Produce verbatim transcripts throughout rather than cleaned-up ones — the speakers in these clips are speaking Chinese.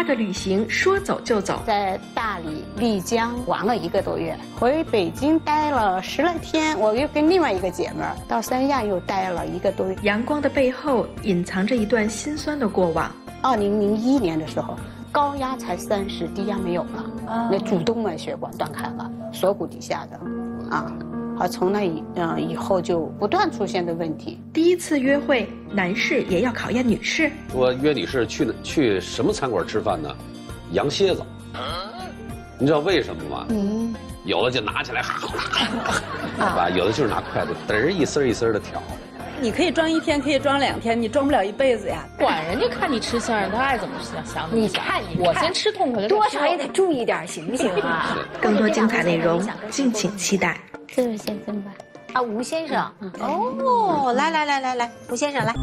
他的旅行说走就走，在大理、丽江玩了一个多月，回北京待了十来天，我又跟另外一个姐妹到三亚又待了一个多月。阳光的背后隐藏着一段辛酸的过往。二零零一年的时候，高压才三十，低压没有了，哦、那主动脉血管断开了，锁骨底下的，啊。 而从那以嗯、呃、以后就不断出现的问题。第一次约会，男士也要考验女士。我约你是去去什么餐馆吃饭呢？羊蝎子。你知道为什么吗？嗯。有的就拿起来，哈哈啊、有的就是拿筷子，嘚儿一丝一丝的挑。你可以装一天，可以装两天，你装不了一辈子呀。管人家看你吃相，他爱怎么吃想怎么想。你看你看，我先吃痛快，多少也得注意点，行不行啊？更多精彩内容，敬请期待。 这位先生吧，啊，吴先生，嗯、哦，来来来来来，吴先生来。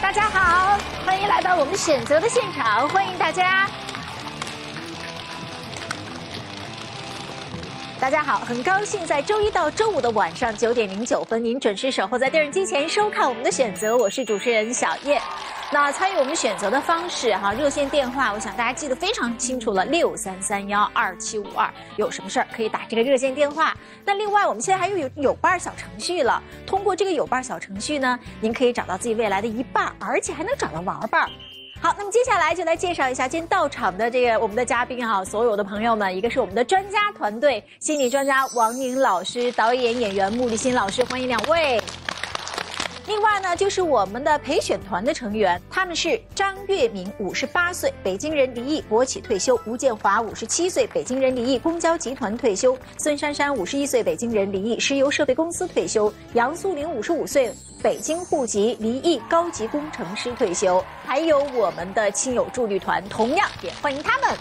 大家好，欢迎来到我们选择的现场，欢迎大家。 大家好，很高兴在周一到周五的晚上九点零九分，您准时守候在电视机前收看我们的选择，我是主持人小叶。那参与我们选择的方式哈，热线电话，我想大家记得非常清楚了，六三三幺二七五二，有什么事儿可以打这个热线电话。那另外，我们现在还有有伴小程序了，通过这个有伴小程序呢，您可以找到自己未来的一半，而且还能找到玩伴。 好，那么接下来就来介绍一下今天到场的这个我们的嘉宾哈、啊，所有的朋友们，一个是我们的专家团队，心理专家王宁老师，导演演员穆立新老师，欢迎两位。另外呢，就是我们的陪选团的成员，他们是张月明，五十八岁，北京人，离异，国企退休；吴建华，五十七岁，北京人，离异，公交集团退休；孙珊珊，五十一岁，北京人，离异，石油设备公司退休；杨素玲，五十五岁。 北京户籍离异高级工程师退休，还有我们的亲友助力团，同样也欢迎他们。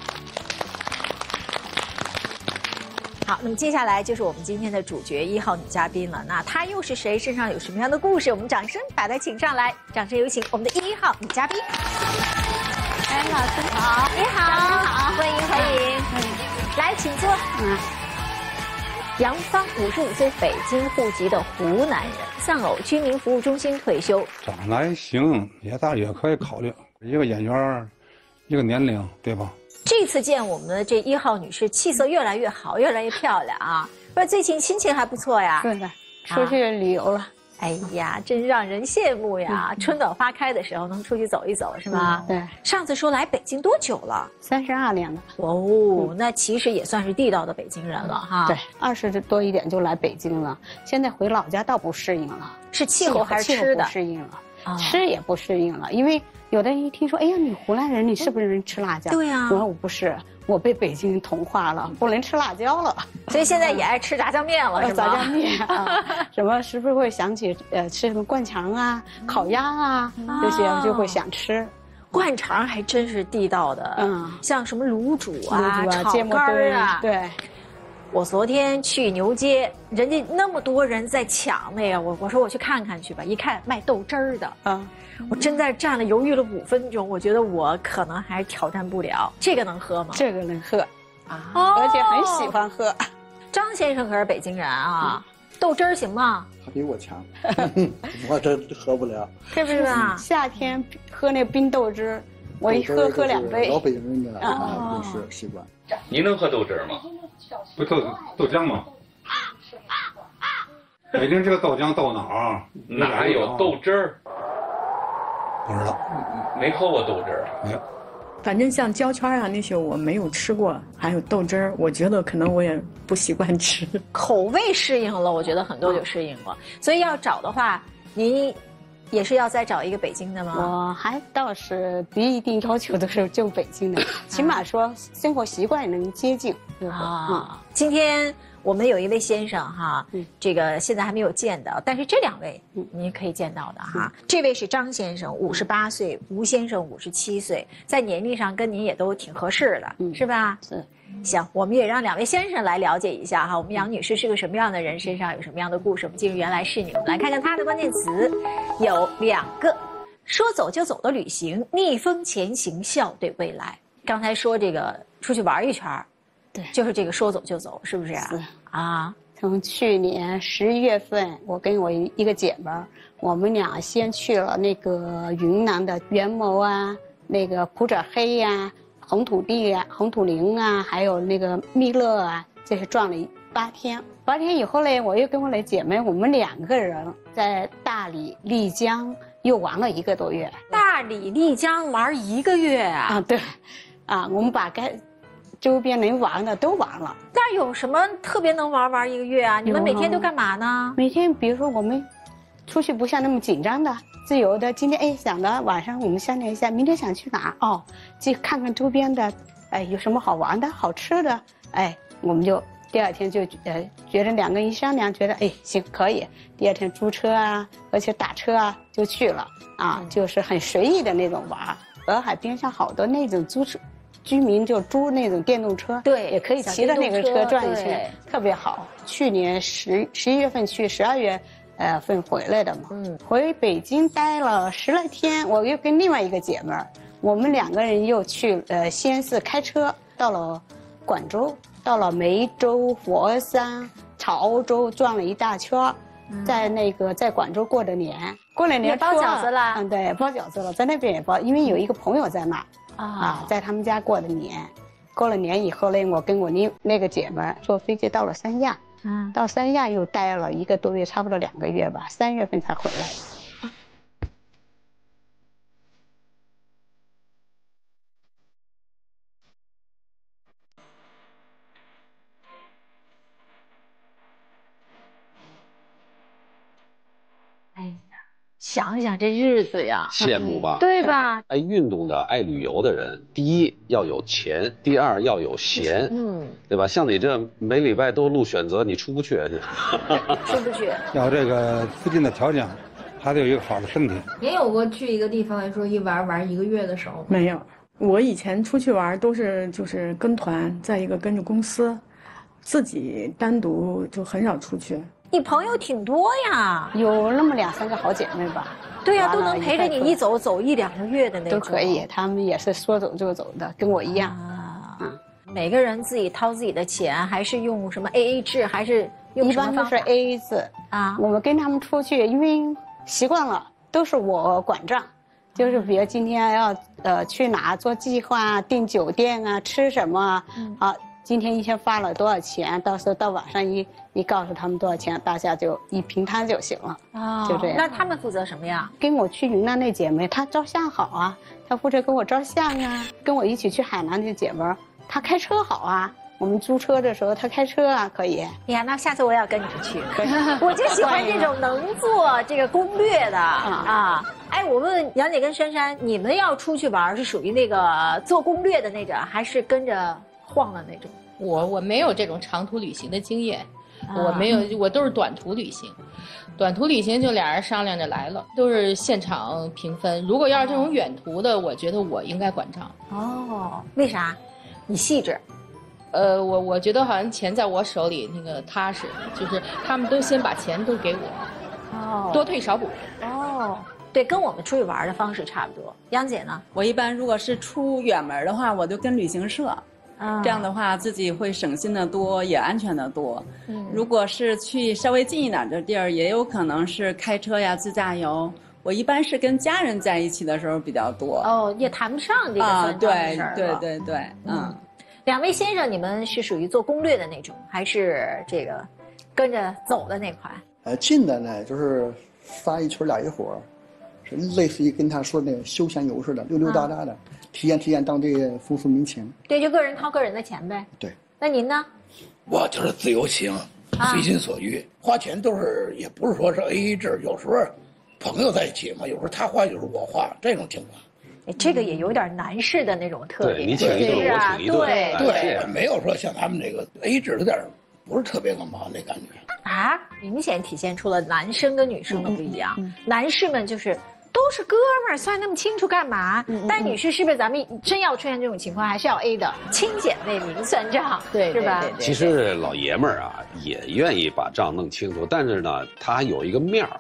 好，那么接下来就是我们今天的主角一号女嘉宾了，那她又是谁？身上有什么样的故事？我们掌声把她请上来，掌声有请我们的一号女嘉宾。哎，老师好，你好，好，欢迎欢迎，来，请坐。嗯 杨芳，五十五岁，北京户籍的湖南人，丧偶，居民服务中心退休。长得还行，也大也可以考虑。一个演员，一个年龄，对吧？这次见我们的这一号女士，气色越来越好，越来越漂亮啊！不是最近心情还不错呀？对的，出去旅游了。啊 哎呀，真让人羡慕呀！嗯、春暖花开的时候能出去走一走，是吗？嗯、对。上次说来北京多久了？三十二年了。哦，嗯、那其实也算是地道的北京人了哈。对，二十多一点就来北京了，现在回老家倒不适应了。是气候还是吃的？不适应了，哦、吃也不适应了，因为有的人一听说，哎呀，你湖南人，你是不是人吃辣椒？嗯、对呀、啊。我说我不是。 我被北京同化了，不能吃辣椒了，所以现在也爱吃炸酱面了，是吧？炸酱面啊，什么时不时会想起呃吃什么灌肠啊、烤鸭啊这些，就会想吃。灌肠还真是地道的，嗯，像什么卤煮啊、炒肝啊，对。我昨天去牛街，人家那么多人在抢那个，我我说我去看看去吧，一看卖豆汁儿的，嗯。 我真在站了犹豫了五分钟，我觉得我可能还挑战不了。这个能喝吗？这个能喝，啊，哦、而且很喜欢喝。张先生可是北京人啊，嗯、豆汁儿行吗？他比我强，我真喝不了。是不是啊？夏天喝那冰豆汁，我一喝喝两杯。老北京人的啊，饮食习惯。您能喝豆汁吗？不豆豆浆吗？ 北京这个豆浆豆脑儿，哪有豆汁儿？ 不知道，没喝过豆汁儿。没有，反正像焦圈啊那些我没有吃过，还有豆汁儿，我觉得可能我也不习惯吃。口味适应了，我觉得很多就适应了。所以要找的话，您也是要再找一个北京的吗？我还倒是不一定要求的是就北京的，起码说生活习惯能接近。啊，今天我们有一位先生哈，这个现在还没有见到，但是这两位您可以见到的哈。这位是张先生，五十八岁；吴先生五十七岁，在年龄上跟您也都挺合适的，是吧？是。行，我们也让两位先生来了解一下哈，我们杨女士是个什么样的人，身上有什么样的故事。我们进入原来是你，我们来看看她的关键词有两个：说走就走的旅行，逆风前行，笑对未来。刚才说这个出去玩一圈，对，就是这个说走就走，是不是啊？是啊。从去年十一月份，我跟我一个姐们儿，我们俩先去了那个云南的元谋啊，那个普者黑呀、啊、红土地啊、红土林啊，还有那个密勒啊，这是转了八天。八天以后嘞，我又跟我的姐妹，我们两个人在大理、丽江又玩了一个多月。大理、丽江玩一个月啊？啊，对，啊，我们把该。周边能玩的都玩了，那有什么特别能玩玩一个月啊？你们每天都干嘛呢？每天比如说我们出去不像那么紧张的，自由的。今天哎想的晚上我们商量一下，明天想去哪哦，去看看周边的，哎有什么好玩的、好吃的，哎我们就第二天就呃觉得两个人一商量，觉得哎行可以，第二天租车啊，而且打车啊就去了啊，就是很随意的那种玩。洱海边上好多那种租车。居民就租那种电动车，对，也可以骑着那个车转一圈，特别好。去年十十一月份去，十二月，呃份回来的嘛。嗯，回北京待了十来天，我又跟另外一个姐妹儿，我们两个人又去，呃，先是开车到了广州，到了梅州、佛山、潮州转了一大圈，嗯、在那个在广州过的年，过了年包饺子了，嗯，对，包饺子了，在那边也包，因为有一个朋友在那。啊， oh. 在他们家过的年，过了年以后嘞，我跟我那那个姐们坐飞机到了三亚，嗯，到三亚又待了一个多月，差不多两个月吧，三月份才回来。想想这日子呀，羡慕吧，对吧？爱运动的、爱旅游的人，第一要有钱，第二要有闲，嗯，对吧？像你这每礼拜都录选择，你出不去，出不去。要这个资金的条件，还得有一个好的身体。也有过去一个地方说一玩玩一个月的时候，没有。我以前出去玩都是就是跟团，再一个跟着公司，自己单独就很少出去。你朋友挺多呀，有那么两三个好姐妹吧？对呀、啊，都能陪着你一走走一两个月的那种。都可以，他们也是说走就走的，跟我一样。啊，嗯、每个人自己掏自己的钱，还是用什么 A A 制，还是用什么方法？一般都是 A A 制啊。我们跟他们出去，因为习惯了，都是我管账，就是比如今天要呃去哪做计划、订酒店啊、吃什么、嗯、啊。今天一天花了多少钱？到时候到晚上一一告诉他们多少钱，大家就一平摊就行了。哦，就这样。那他们负责什么呀？跟我去云南那姐妹，她照相好啊，她负责跟我照相啊；跟我一起去海南那姐妹，她开车好啊。我们租车的时候她开车啊，可以。呀，那下次我也要跟你们去。我就喜欢这种能做这个攻略的啊。哎，我问杨姐跟珊珊，你们要出去玩是属于那个做攻略的那种，还是跟着？晃的那种，我我没有这种长途旅行的经验，啊、我没有，我都是短途旅行，短途旅行就俩人商量着来了，都是现场平分。如果要是这种远途的，我觉得我应该管账。哦，为啥？你细致。呃，我我觉得好像钱在我手里那个踏实，就是他们都先把钱都给我，哦，多退少补。哦。对，跟我们出去玩的方式差不多。杨姐呢？我一般如果是出远门的话，我就跟旅行社。这样的话，自己会省心的多，也安全的多。嗯，如果是去稍微近一点的地儿，也有可能是开车呀、自驾游。我一般是跟家人在一起的时候比较多。哦，也谈不上这个啊，对对对对，嗯。两位先生，你们是属于做攻略的那种，还是这个跟着走的那款？呃，近的呢，就是仨一群俩一伙儿，是类似于跟他说那个休闲游似的，溜溜达达的。啊，体验体验当地风俗民情，对，就个人掏个人的钱呗。对，那您呢？我就是自由行，随心所欲，花钱都是也不是说是 A A 制，有时候朋友在一起嘛，有时候他花，有时候我花，这种情况。这个也有点男士的那种特点，你请一顿，我请一顿，对对，没有说像他们这个 A A 制有点不是特别那么好那感觉啊，明显体现出了男生跟女生的不一样，男士们就是。都都是哥们儿，算那么清楚干嘛？嗯、但女婿是不是咱们真要出现这种情况，还是要 A 的清简那明算账，对，是吧？其实老爷们儿啊，也愿意把账弄清楚，但是呢，他有一个面儿。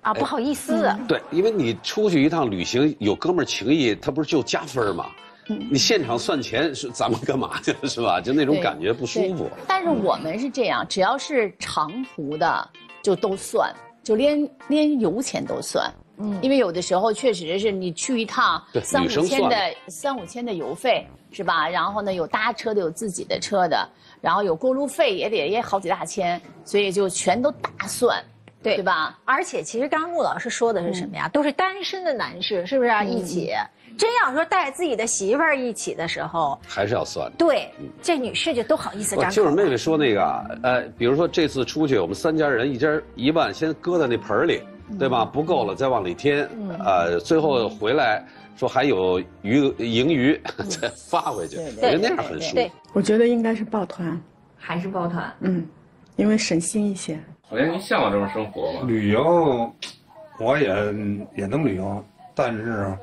啊，不好意思、哎嗯。对，因为你出去一趟旅行，有哥们儿情谊，他不是就加分吗？嗯、你现场算钱是咱们干嘛去了是吧？就那种感觉不舒服。但是我们是这样，只要是长途的就都算，就连连油钱都算。嗯，因为有的时候确实是你去一趟三五千的三五千的油费是吧？然后呢，有搭车的，有自己的车的，然后有过路费也得也好几大千，所以就全都大算。 对，对吧？而且其实刚刚穆老师说的是什么呀？嗯、都是单身的男士，是不是啊？一起，嗯、真要说带自己的媳妇儿一起的时候，还是要算的。对，嗯、这女士就都好意思张口。就是妹妹说那个，呃，比如说这次出去，我们三家人一家一万，先搁在那盆里，对吧？不够了再往里添，嗯、呃，最后回来说还有余盈余再发回去，我觉得那样很舒服。我觉得应该是抱团，还是抱团，嗯，因为省心一些。 我觉得您向往这种生活吗？旅游，我也也能旅游，但是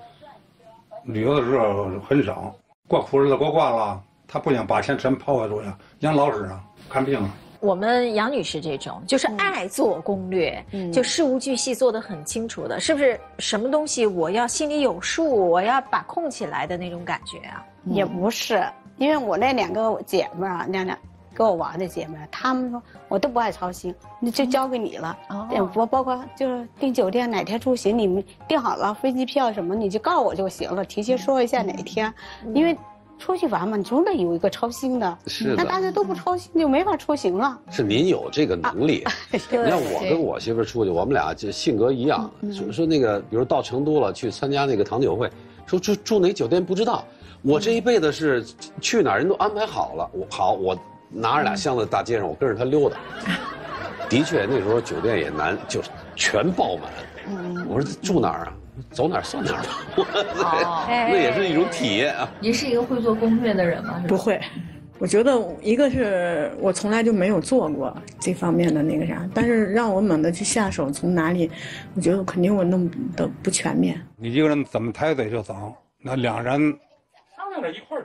旅游的时候很少。过苦日子过惯了，他不想把钱全抛给出去，养老使啊，看病啊。我们杨女士这种就是爱做攻略，嗯、就事无巨细做得很清楚的，嗯、是不是？什么东西我要心里有数，我要把控起来的那种感觉啊？嗯、也不是，因为我那两个姐妹啊，那两。 跟我玩的姐妹，她们说我都不爱操心，那就交给你了。哦，我包括就是订酒店哪天出行，你们订好了飞机票什么，你就告我就行了，提前说一下哪天，嗯、因为出去玩嘛，你总得有一个操心的。是的。那大家都不操心，就没法出行了。是您有这个能力。你看、啊、我跟我媳妇出去，我们俩就性格一样，就说那个，比如到成都了去参加那个糖酒会，说住住哪酒店不知道，我这一辈子是去哪儿人都安排好了，我好我。 拿着俩箱子大街上，我跟着他溜达。的确，那时候酒店也难，就是全爆满。嗯、我说住哪儿啊？走哪儿算哪儿吧。哦、那也是一种体验啊。您是一个会做攻略的人吗？不会，我觉得一个是我从来就没有做过这方面的那个啥，但是让我猛地去下手从哪里，我觉得肯定我弄的不全面。你一个人怎么抬腿就走？那两人。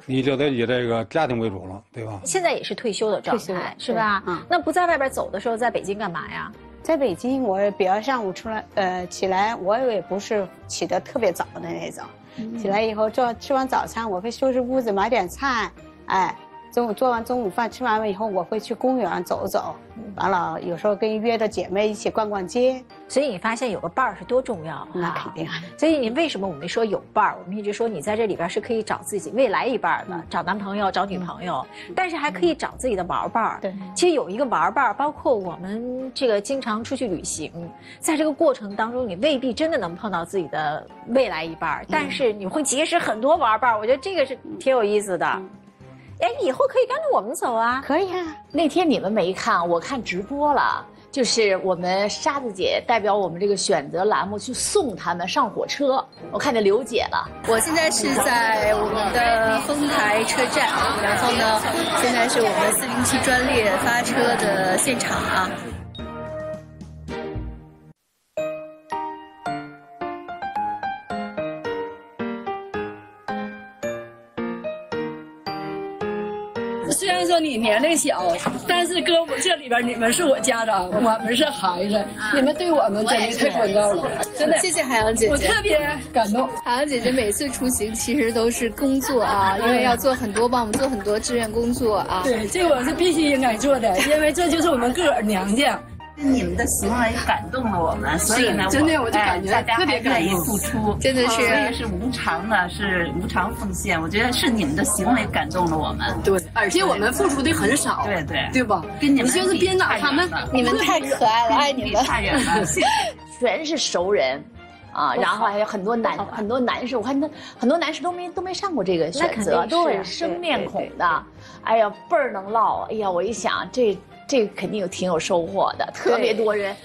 你就得以这个家庭为主了，对吧？现在也是退休的状态，是吧？嗯、那不在外边走的时候，在北京干嘛呀？在北京，我比如上午出来，呃，起来我也不是起得特别早的那种，嗯、起来以后做吃完早餐，我会收拾屋子，买点菜，哎，中午做完中午饭，吃完了以后，我会去公园走走，完了有时候跟约着姐妹一起逛逛街。 所以你发现有个伴儿是多重要啊！那肯定。所以你为什么我们说有伴儿？我们一直说你在这里边是可以找自己未来一半的，找男朋友、找女朋友，但是还可以找自己的玩伴儿。对，其实有一个玩伴儿，包括我们这个经常出去旅行，在这个过程当中，你未必真的能碰到自己的未来一半，但是你会结识很多玩伴儿。我觉得这个是挺有意思的。 哎，以后可以跟着我们走啊！可以啊。那天你们没看，我看直播了，就是我们沙子姐代表我们这个选择栏目去送他们上火车。我看见刘姐了。我现在是在我们的丰台车站，然后呢，现在是我们四零七专列发车的现场啊。 虽然说你年龄小，但是哥，我这里边你们是我家长，我们是孩子，你们对我们真的太关照了，真的。谢谢海洋姐姐，我特别感动。海洋姐姐每次出行其实都是工作啊，因为要做很多，帮我们做很多志愿工作啊。对，这我是必须应该做的，因为这就是我们个儿娘家。你们的行为感动了我们，所以呢，真的我就感觉特别愿意付出，真的是，所以是无偿的，是无偿奉献。我觉得是你们的行为感动了我们，对，而且我们付出的很少，对对，对吧？跟你们就是编导他们，你们太可爱了，爱你们，太远了，全是熟人。 啊，然后还有很多男很多男士，我看他很多男士都没都没上过这个选择，都是生面孔的，哎呀倍儿能唠，哎呀我一想这这肯定有挺有收获的，特别多人，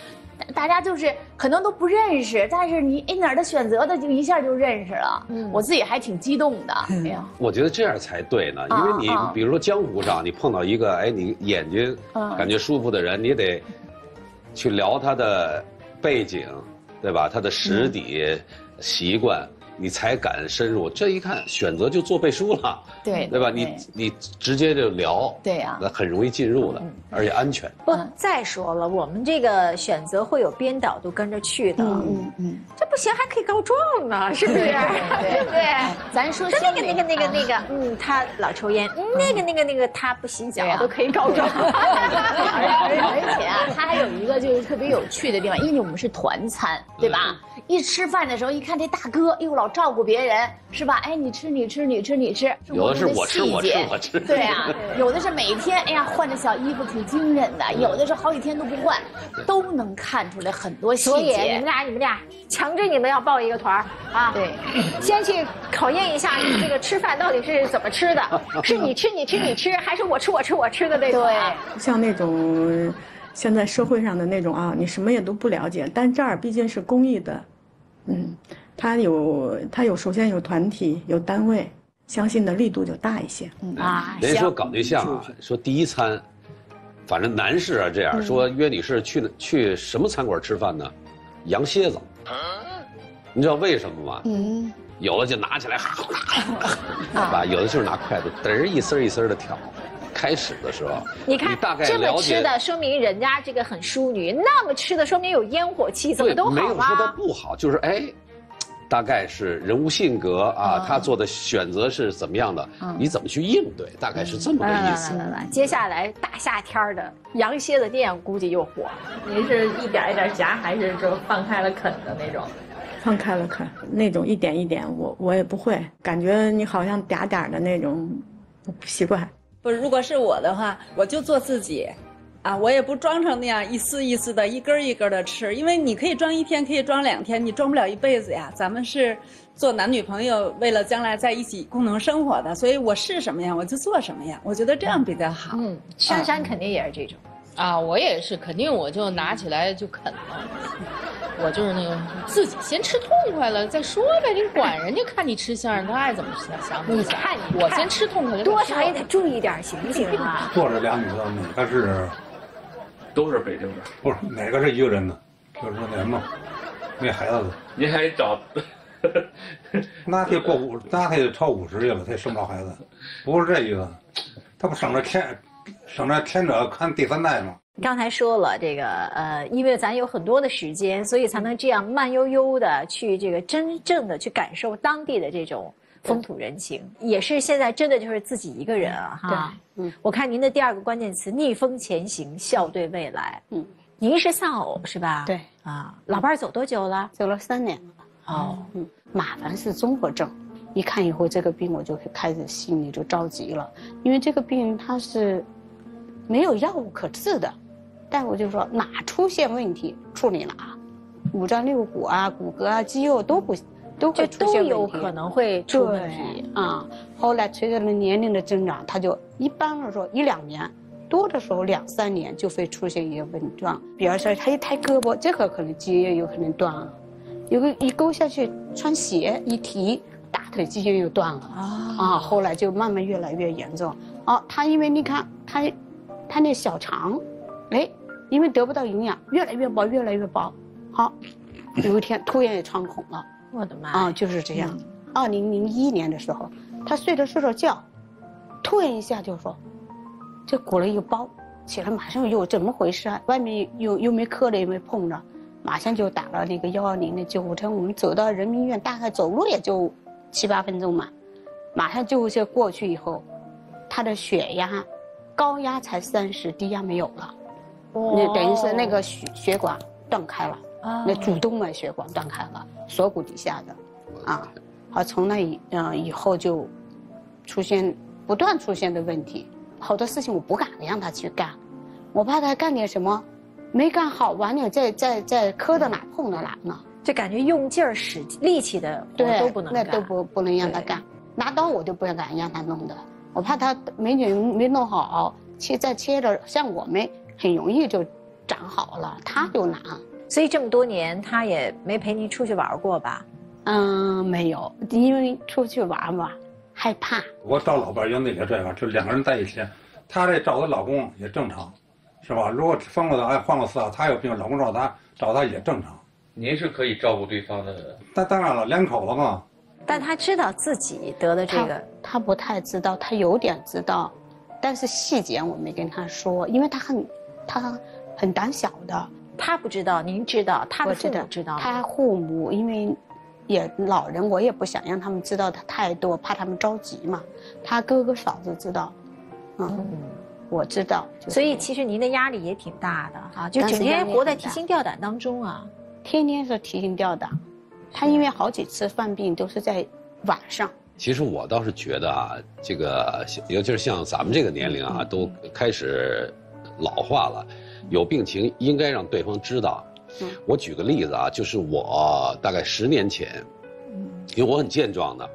大家就是可能都不认识，但是你哎哪儿的选择的就一下就认识了，嗯、我自己还挺激动的。哎呀，我觉得这样才对呢，因为你、啊、比如说江湖上你碰到一个哎你眼睛感觉舒服的人，啊、你得去聊他的背景。对吧？它的实底习惯，你才敢深入。这一看选择就做背书了，对对吧？你你直接就聊，对呀，那很容易进入的，而且安全。不，再说了，我们这个选择会有编导都跟着去的，嗯嗯，这不行还可以告状呢，是不是？对不对？咱说那个那个那个那个，嗯，他老抽烟，嗯，那个那个那个他不洗脚，都可以告状。而且啊，他还有一个就是特别有趣的地方，因为我们是团餐，对吧？一吃饭的时候，一看这大哥，又老照顾别人，是吧？哎，你吃，你吃，你吃，你吃。有的是我吃，我吃，我吃。对啊，有的是每天，哎呀，换着小衣服挺精神的；有的是好几天都不换，都能看出来很多细节。所以你们俩，你们俩，强制你们要报一个团儿啊！对，先去考验一下你这个吃饭到底是怎么吃的，是你吃，你吃，你吃，还是我吃，我吃，我吃的那种？对，像那种现在社会上的那种啊，你什么也都不了解，但这儿毕竟是公益的。嗯，他有他有，首先有团体，有单位，相信的力度就大一些。嗯啊，人家说搞对象啊，说第一餐，反正男士啊这样、嗯、说约女士去去什么餐馆吃饭呢？羊蝎子，你知道为什么吗？嗯，有的就拿起来，哈哈，吧，有的就是拿筷子，嘚一丝一丝的挑。开始的时候，你看这么吃的，说明人家这个很淑女；那么吃的，说明有烟火气，怎么都好啊？没有说它不好，就是哎，大概是人物性格啊，他做的选择是怎么样的，你怎么去应对，大概是这么个意思。来来来，接下来大夏天的羊蝎子店估计又火了。您是一点一点夹，还是就放开了啃的那种？放开了啃，那种一点一点，我我也不会，感觉你好像嗲嗲的那种，我不习惯。不，如果是我的话，我就做自己，啊，我也不装成那样一丝一丝的、一根一根的吃，因为你可以装一天，可以装两天，你装不了一辈子呀。咱们是做男女朋友，为了将来在一起共同生活的，所以我是什么样我就做什么样，我觉得这样比较好。嗯，珊珊肯定也是这种啊，我也是，肯定我就拿起来就啃了，我就是那个自己先吃痛快了再说呗，你管人家看你吃相，他爱怎么想想怎么想。你看你，我先吃痛快，多少也得注意点，行不行啊？坐着俩女的，女的是都是北京人，不是哪个是一个人呢？就是那什么，那孩子，您还找？那得过五，那得超五十去了才生不着孩子，不是这一个，他不省着天。省着天着看第三代嘛。刚才说了这个呃，因为咱有很多的时间，所以才能这样慢悠悠的去这个真正的去感受当地的这种风土人情。也是现在真的就是自己一个人啊哈。嗯，我看您的第二个关键词逆风前行，笑对未来。嗯，您是丧偶是吧？对啊，老伴儿走多久了？走了三年了。哦，嗯，马凡是综合症。一看以后这个病，我就开始心里就着急了，因为这个病它是没有药物可治的，但我就说哪出现问题处理哪，五脏六腑啊、骨骼啊、肌肉都不都会出现问题，都有可能会出问题啊。后来随着年龄的增长，它就一般来说一两年，多的时候两三年就会出现一些症状，比如说他一抬胳膊，这个可能肌肉有可能断了，有个一勾下去，穿鞋一提。大腿肌肉又断了啊！后来就慢慢越来越严重。哦，他因为你看他，他那小肠，哎，因为得不到营养，越来越薄，越来越薄。好，有一天突然也穿孔了。我的妈！啊，就是这样。二零零一年的时候，他睡着睡着觉，突然一下就说，这鼓了一个包，起来马上又怎么回事啊？外面又又没磕着，也没碰着，马上就打了那个幺二零的救护车。我们走到人民医院，大概走路也就。七八分钟嘛，马上救护车过去以后，他的血压，高压才三十，低压没有了，那等于是那个血血管断开了，那主动脉血管断开了，锁骨底下的，啊，好，从那以嗯、呃、以后就，出现不断出现的问题，好多事情我不敢让他去干，我怕他干点什么，没干好，晚点再再再磕到哪碰到哪呢。就感觉用劲儿使力气的活都不能干，那都不不能让他干。拿刀我就不敢让他弄的，我怕他没弄没弄好，切再切着，像我们很容易就长好了，他就难。所以这么多年他也没陪您出去玩过吧？嗯，没有，因为出去玩嘛害怕。我找老伴儿原来也这样，就两个人在一起，他这找个老公也正常，是吧？如果分过的哎换过次啊，他有病，老公找他找他也正常。您是可以照顾对方的。但当然了，两口了嘛。但他知道自己得的这个，他, 他不太知道，他有点知道，但是细节我没跟他说，因为他很，他很胆小的。他不知道，您知道，他的父母知道。他父母因为。 也老人，我也不想让他们知道的太多，怕他们着急嘛。他哥哥嫂子知道，嗯，嗯我知道。就是、所以其实您的压力也挺大的啊，就整天活在提心吊胆当中啊，天天是提心吊胆。他因为好几次犯病都是在晚上。其实我倒是觉得啊，这个尤其是像咱们这个年龄啊，嗯、都开始老化了，有病情应该让对方知道。 嗯、我举个例子啊，就是我大概十年前，因为我很健壮的，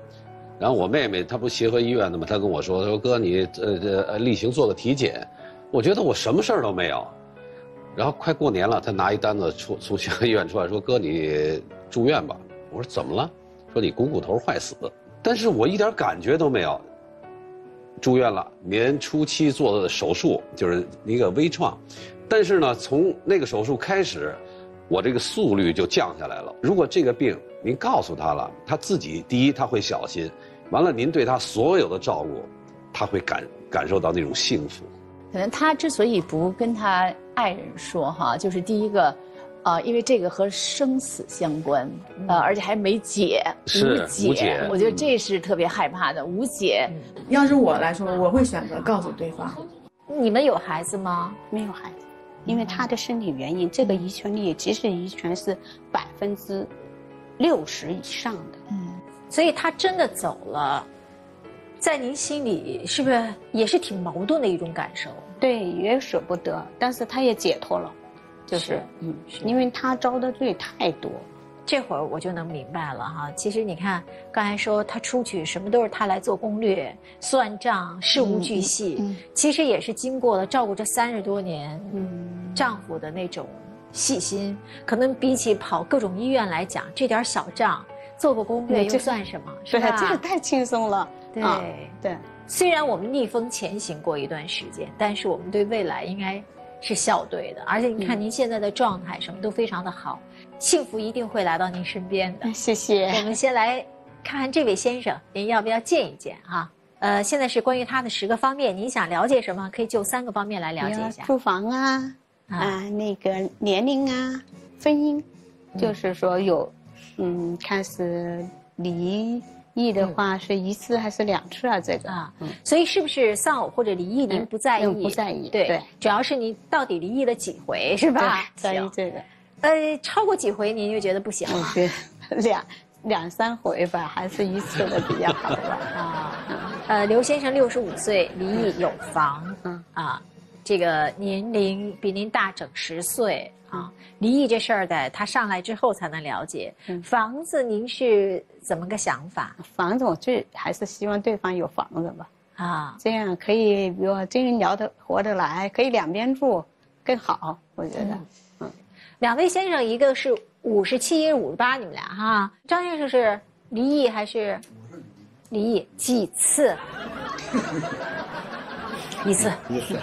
然后我妹妹她不协和医院的嘛，她跟我说，她说哥你呃呃例行做个体检，我觉得我什么事儿都没有，然后快过年了，她拿一单子出从协和医院出来说哥你住院吧，我说怎么了？说你股骨头坏死，但是我一点感觉都没有，住院了，年初七做的手术就是一个微创，但是呢从那个手术开始。 我这个速率就降下来了。如果这个病您告诉他了，他自己第一他会小心，完了您对他所有的照顾，他会感感受到那种幸福。可能他之所以不跟他爱人说哈，就是第一个，啊、呃，因为这个和生死相关，呃，而且还没解，无解。无解我觉得这是特别害怕的，无解。嗯、要是我来说，我会选择告诉对方。你们有孩子吗？没有孩子。 因为他的身体原因，这个遗传率即使遗传是百分之六十以上的，嗯，所以他真的走了，在您心里是不是也是挺矛盾的一种感受？对，也舍不得，但是他也解脱了，就是，是嗯，是因为他遭的罪太多。这会儿我就能明白了哈。其实你看，刚才说他出去什么都是他来做攻略、算账，事无巨细，嗯嗯、其实也是经过了照顾这三十多年。嗯。 丈夫的那种细心，可能比起跑各种医院来讲，这点小账做个攻略又算什么？是吧？这个太轻松了。对、啊、对，虽然我们逆风前行过一段时间，但是我们对未来应该是笑对的。而且你看您现在的状态，什么都非常的好，嗯、幸福一定会来到您身边的。谢谢。我们先来看看这位先生，您要不要见一见啊？ 呃，现在是关于他的十个方面，您想了解什么？可以就三个方面来了解一下。住房啊。 啊，那个年龄啊，婚姻，嗯、就是说有，嗯，开始离异的话、嗯、是一次还是两次啊？这个啊，嗯、所以是不是丧偶或者离异您不在意？嗯、不在意，对，对主要是你到底离异了几回是吧？在意这个，呃，超过几回您就觉得不行了、啊嗯？两两三回吧，还是一次的比较好吧？啊，呃，刘先生六十五岁，离异有房，嗯啊。 这个年龄比您大整十岁啊，离异这事儿得他上来之后才能了解。嗯、房子您是怎么个想法？房子我最还是希望对方有房子吧，啊，这样可以，比如真人聊得活得来，可以两边住更好，我觉得。嗯，嗯两位先生，一个是五十七，一个五十八，你们俩哈、啊。张先生是离异还是？离异几次？一次，一次，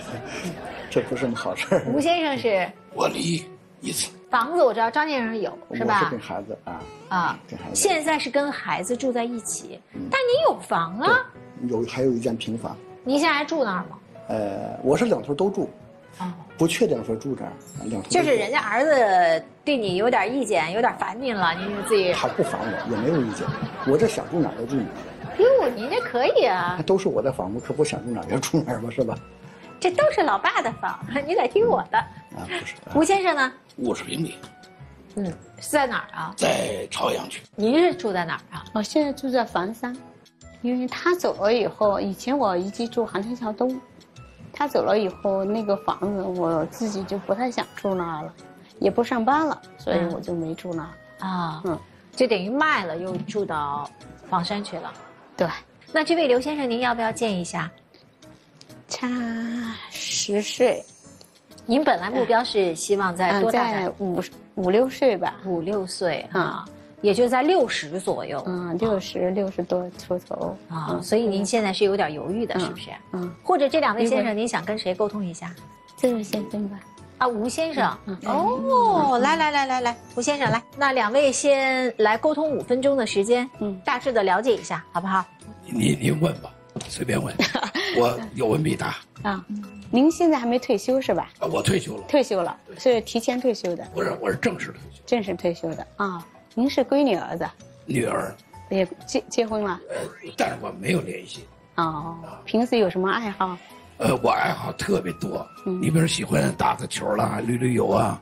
这不是什么好事儿。吴先生是，我离一次。房子我知道，张先生有是吧？我是跟孩子啊啊，跟孩子。现在是跟孩子住在一起，但你有房啊？有，还有一间平房。您现在还住那儿吗？呃，我是两头都住，啊，不确定说住这儿，两头。就是人家儿子对你有点意见，有点烦您了，您就自己。他不烦我，也没有意见，我这想住哪儿就住哪儿。 哟，您这可以啊！都是我的房，我可不想住哪儿就住哪儿吧，是吧？这都是老爸的房，你得听我的。啊，不是。吴先生呢？五十平米。嗯，是在哪儿啊？在朝阳区。您是住在哪儿啊？我现在住在房山，因为他走了以后，以前我一直住航天桥东，他走了以后，那个房子我自己就不太想住那儿了，也不上班了，所以我就没住那儿、嗯、啊。嗯，就等于卖了，又住到房山去了。 对，那这位刘先生，您要不要建议一下？差十岁，您本来目标是希望在多大？在五五六岁吧。五六岁啊，也就在六十左右。嗯，六十六十多出头啊，所以您现在是有点犹豫的，是不是？嗯。或者这两位先生，您想跟谁沟通一下？这位先生吧。啊，吴先生，嗯嗯、哦，来来来来来，吴先生来，那两位先来沟通五分钟的时间，嗯，大致的了解一下，好不好？你你问吧，随便问，我有问必答。啊，您现在还没退休是吧？啊，我退休了，退休了，是提前退休的。不是，我是正式退休，正式退休的啊、哦。您是闺女儿子？女儿也结结婚了？呃，但是我没有联系。哦，平时有什么爱好？呃，我爱好特别多，你比如喜欢打打球啦、旅旅游啊、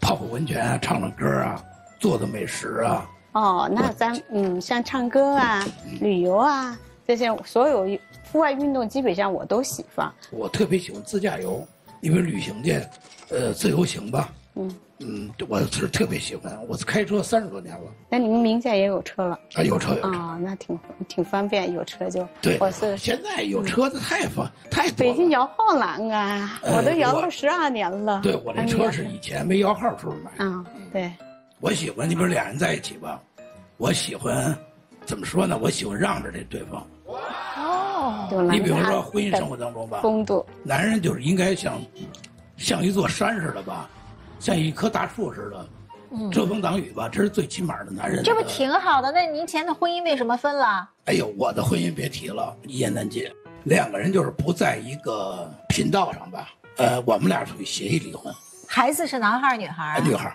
泡泡温泉啊、唱唱歌啊、做做美食啊。哦，那咱嗯，像唱歌啊、旅游啊这些，所有户外运动基本上我都喜欢。我特别喜欢自驾游，因为旅行去，呃，自由行吧。嗯嗯，我是特别喜欢，我开车三十多年了。那你们名下也有车了？啊，有车有车啊、哦，那挺挺方便，有车就对。我是现在有车的太方太多了。北京摇号难啊，呃、我都摇号十二年了。对，我这车是以前没摇号时候买的。啊、嗯，对。我喜欢，你不是俩人在一起吧？我喜欢，怎么说呢？我喜欢让着这对方。哦。你比如说婚姻生活当中吧，风度，男人就是应该像，像一座山似的吧。像一棵大树似的，遮风挡雨吧，这是最起码的男人。这不挺好的？那您前的婚姻为什么分了？哎呦，我的婚姻别提了，一言难尽。两个人就是不在一个频道上吧。呃，我们俩属于协议离婚。孩子是男孩女孩、啊呃？女孩。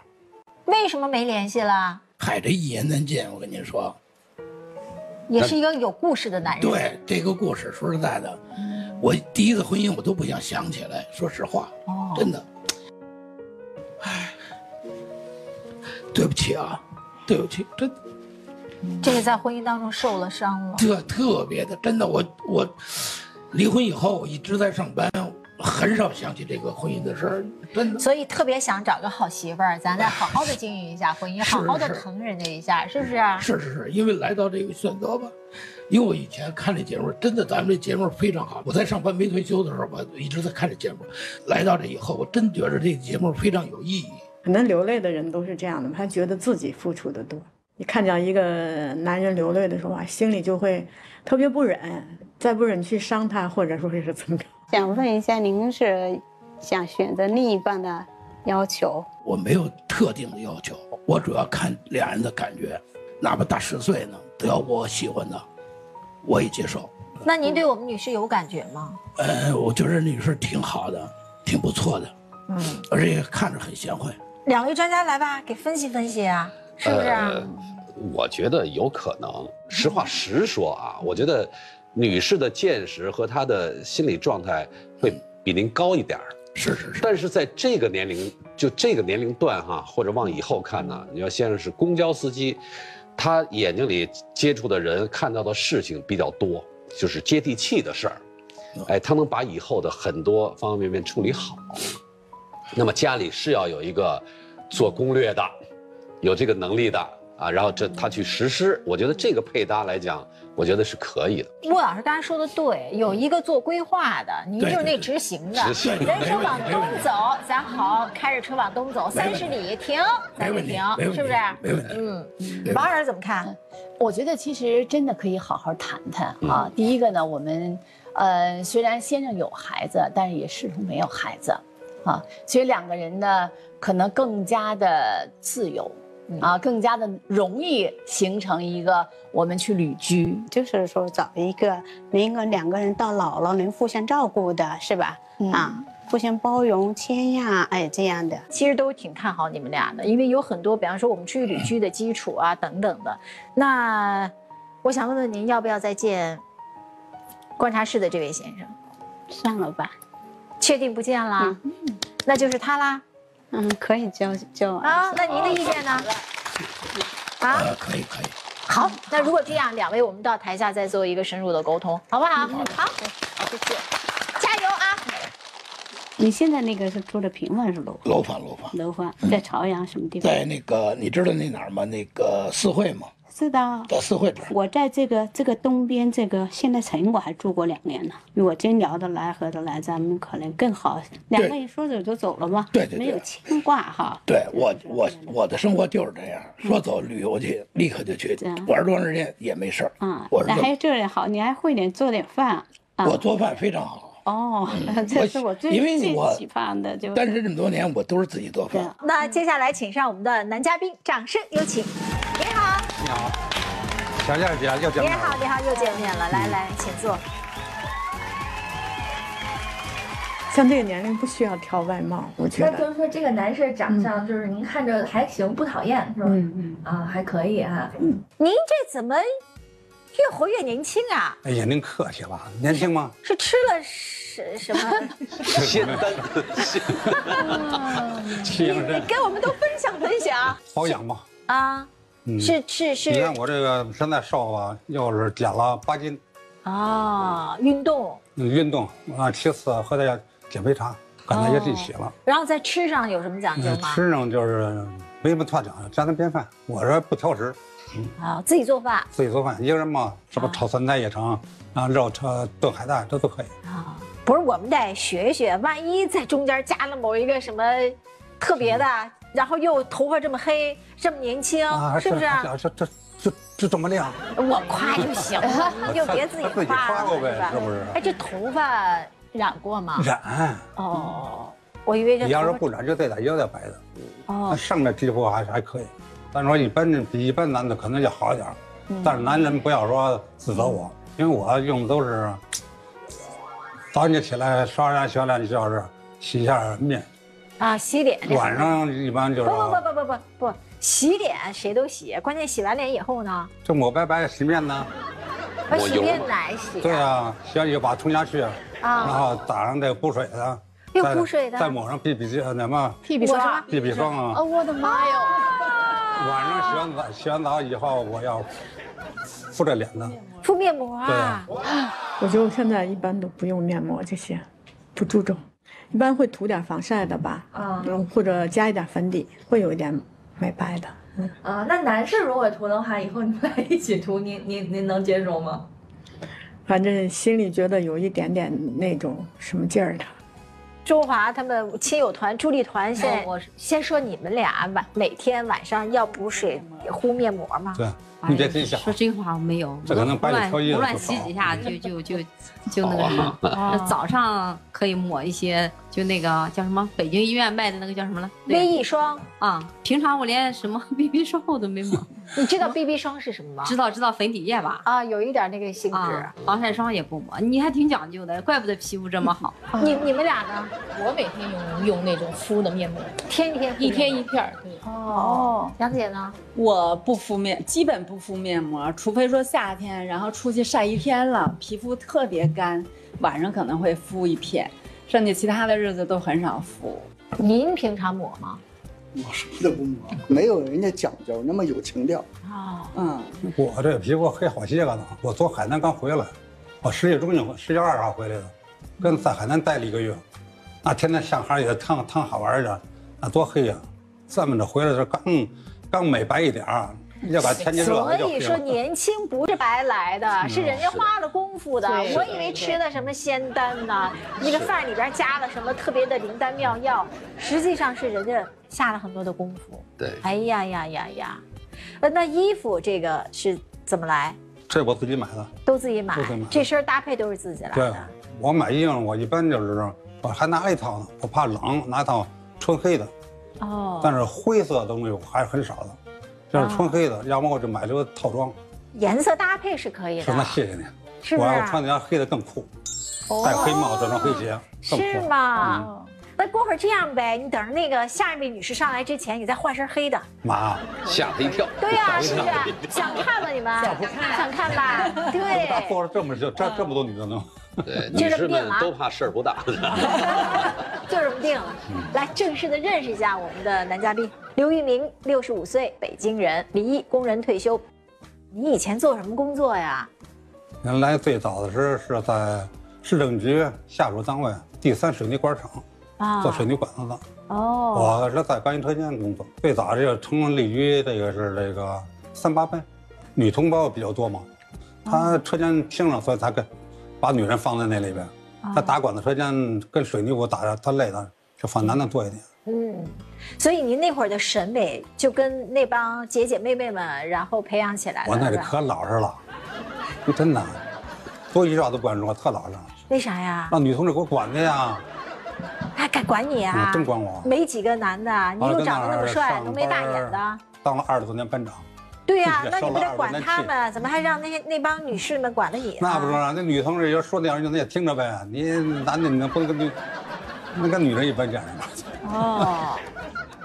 为什么没联系了？嗨，这一言难尽，我跟您说。也是一个有故事的男人。对，这个故事说实在的，嗯、我第一次婚姻我都不想想起来，说实话，哦、真的。对不起啊，对不起，真的。这个在婚姻当中受了伤了。这特别的，真的，我我离婚以后我一直在上班，很少想起这个婚姻的事儿，真的。所以特别想找个好媳妇儿，咱再好好的经营一下婚姻，好好的疼人家一下，是不是？是是是，因为来到这个选择吧，因为我以前看这节目，真的，咱们这节目非常好。我在上班没退休的时候，我一直在看这节目，来到这以后，我真觉得这个节目非常有意义。可能流泪的人都是这样的，他觉得自己付出的多。你看见一个男人流泪的时候啊，心里就会特别不忍，再不忍去伤他，或者说是怎么着。想问一下，您是想选择另一半的要求？我没有特定的要求，我主要看俩人的感觉，哪怕大十岁呢，只要我喜欢的，我也接受。那您对我们女士有感觉吗？呃，我觉得女士挺好的，挺不错的，嗯，而且看着很贤惠。两位专家来吧，给分析分析啊，是不是啊？呃、我觉得有可能。实话实说啊，我觉得女士的见识和她的心理状态会比您高一点儿。是是是。但是在这个年龄，就这个年龄段哈、啊，或者往以后看呢、啊，你要先生是公交司机，他眼睛里接触的人、看到的事情比较多，就是接地气的事儿。哎，他能把以后的很多方方面面处理好。那么家里是要有一个做攻略的，有这个能力的啊，然后这他去实施，我觉得这个配搭来讲，我觉得是可以的。穆老师刚才说的对，有一个做规划的，您就是那执行的。人说往东走，咱好开着车往东走三十里，停，咱就停，是不是？没问题。嗯，王老师怎么看？我觉得其实真的可以好好谈谈啊。第一个呢，我们呃虽然先生有孩子，但是也始终没有孩子。啊，所以两个人呢，可能更加的自由，嗯、啊，更加的容易形成一个我们去旅居，就是说找一个能够两个人到老了能互相照顾的，是吧？嗯、啊，互相包容、谦让，哎，这样的，其实都挺看好你们俩的，因为有很多，比方说我们去旅居的基础啊，等等的。那我想问问您，要不要再见观察室的这位先生？算了吧。确定不见了，嗯、那就是他啦。嗯，可以交交啊。那您的意见呢？啊，可以可以。好，那如果这样，两位我们到台下再做一个深入的沟通，好不好？嗯、好，好，谢谢，加油啊！你现在那个是住的平房是楼楼房楼房楼房，在朝阳什么地方？在那个你知道那哪儿吗？那个四惠吗？知道，在四惠边。我在这个这个东边这个现代城，我还住过两年呢。如果真聊得来合得来，咱们可能更好。两个人说走就走了嘛，对对，没有牵挂哈。对我我我的生活就是这样，说走旅游去，立刻就去，玩多长时间也没事儿啊。我还有这点好，你还会点做点饭，我做饭非常好。哦，这是我最近期盼的，就单身这么多年，我都是自己做饭。那接下来请上我们的男嘉宾，掌声有请。你好，你好，小燕姐又见面了。你好，你好，又见面了，来来，请坐。像这个年龄不需要挑外貌，我觉得。那就是说，这个男士长相就是您看着还行，不讨厌，是吧？嗯嗯。啊，还可以哈。嗯。您这怎么？ 越活越年轻啊！哎呀，您客气了，年轻吗？是吃了什什么？仙丹，仙丹，你给我们都分享分享。保养嘛。啊，是是是。你看我这个现在瘦了，又是减了八斤。啊，运动。嗯，运动啊，其次喝点减肥茶，感觉也力气了。然后在吃上有什么讲究吗？吃上就是没什么特讲究，家常便饭。我这不挑食。 啊，自己做饭，自己做饭，一个人嘛，什么炒酸菜也成，啊，肉炒炖海带这都可以啊。不是，我们得学一学，万一在中间加了某一个什么特别的，然后又头发这么黑，这么年轻，是不是？这这这这这么亮，我夸就行了，又别自己夸了，是不是？哎，这头发染过吗？染哦，我以为这你要是不染，就再打腰带白的。哦，上面皮肤还还可以。 但是说一般比一般男的可能要好一点，但是男人不要说自责我，因为我用的都是早上起来刷牙洗脸，就是洗一下面，啊，洗脸。晚上一般就是不不不不不不洗脸谁都洗，关键洗完脸以后呢，就抹白白洗面呢，洗面奶洗。对啊，洗完以后把它冲下去，啊，然后打上这补水的，用补水的，再抹上 B B 霜那什么 ，B B 霜 ，B B 霜啊。哦，我的妈哟！ 晚上洗完澡，洗完澡以后我要敷着脸呢，敷面膜啊。对啊，我就现在一般都不用面膜这些，不注重，一般会涂点防晒的吧，啊、嗯，或者加一点粉底，会有一点美白的。嗯啊，那男士如果涂的话，以后你们俩一起涂，您您您能接受吗？反正心里觉得有一点点那种什么劲儿的。 周华他们亲友团、助力团，现在我先说你们俩晚每天晚上要补水、敷面膜吗？对，你别听小。说真话，我没有。这可能白里透一的。胡乱洗几下就就就就那个什么。早上可以抹一些，就那个叫什么？北京医院卖的那个叫什么了 ？B B 霜啊，平常我连什么 B B 霜我都没抹。你知道 B B 霜是什么吗？知道知道，粉底液吧？啊，有一点那个性质。防晒霜也不抹，你还挺讲究的，怪不得皮肤这么好。你你们俩呢？ 我每天用用那种敷的面膜，天天一天一片对。哦，杨姐呢？我不敷面，基本不敷面膜，除非说夏天，然后出去晒一天了，皮肤特别干，晚上可能会敷一片，剩下其他的日子都很少敷。您平常抹吗？我什么都不抹，没有人家讲究，那么有情调。哦，嗯，我这皮肤黑好些个呢。我从海南刚回来，我十月中旬、十月二号回来的，跟在海南待了一个月。 那、啊、天天上海也烫烫好玩的，那、啊、多黑呀、啊！这么着回来这刚、嗯、刚美白一点儿，要把天气热了就黑了。所以说年轻不是白来的，嗯、是人家花了功夫的。我以为吃的什么仙丹呢，那个饭里边加了什么特别的灵丹妙药，实际上是人家下了很多的功夫。对，哎呀呀呀呀！呃，那衣服这个是怎么来？这我自己买的，都自己买。这身搭配都是自己来的。对，我买衣服我一般就是。 我还拿一套呢，我怕冷，拿套纯黑的。哦。但是灰色的东西我还是很少的，就是纯黑的，要么我就买了个套装。颜色搭配是可以的。是，那谢谢您。是吧？我要穿那条黑的更酷，戴黑帽子，穿黑鞋更酷。是吗？那过会儿这样呗，你等着那个下一位女士上来之前，你再换身黑的。妈，吓我一跳。对呀，是不是？想看吗？你们？想看吧？对。坐了这么久，这这么多女的呢。 对，女士们都怕事儿不大，就这么定了。来，正式的认识一下我们的男嘉宾刘玉明，六十五岁，北京人，离异，工人退休。你以前做什么工作呀？原来最早的时候是在市政局下属单位第三水泥管厂啊，做水泥管子的。哦，我是在钢筋车间工作。最早这个成立于这个是这个三八班，女同胞比较多嘛，她车间轻了，所以她跟。 把女人放在那里边，他打管子车间跟水泥股打，他累了就放男的多一点。嗯，所以您那会儿的审美就跟那帮姐姐妹妹们，然后培养起来。我那里可老实了，真的，多一句话都不敢说，特老实。为啥呀？让女同志给我管的呀！还敢管你啊？真管我！没几个男的，你又长得那么帅，都没大眼的。当了二十多年班长。对呀，那你不得管他们？怎么还让那些那帮女士们管着你？那不能让那女同志要说那样，你也听着呗。你男的你能不能跟女，能跟女人一般这样吗？哦。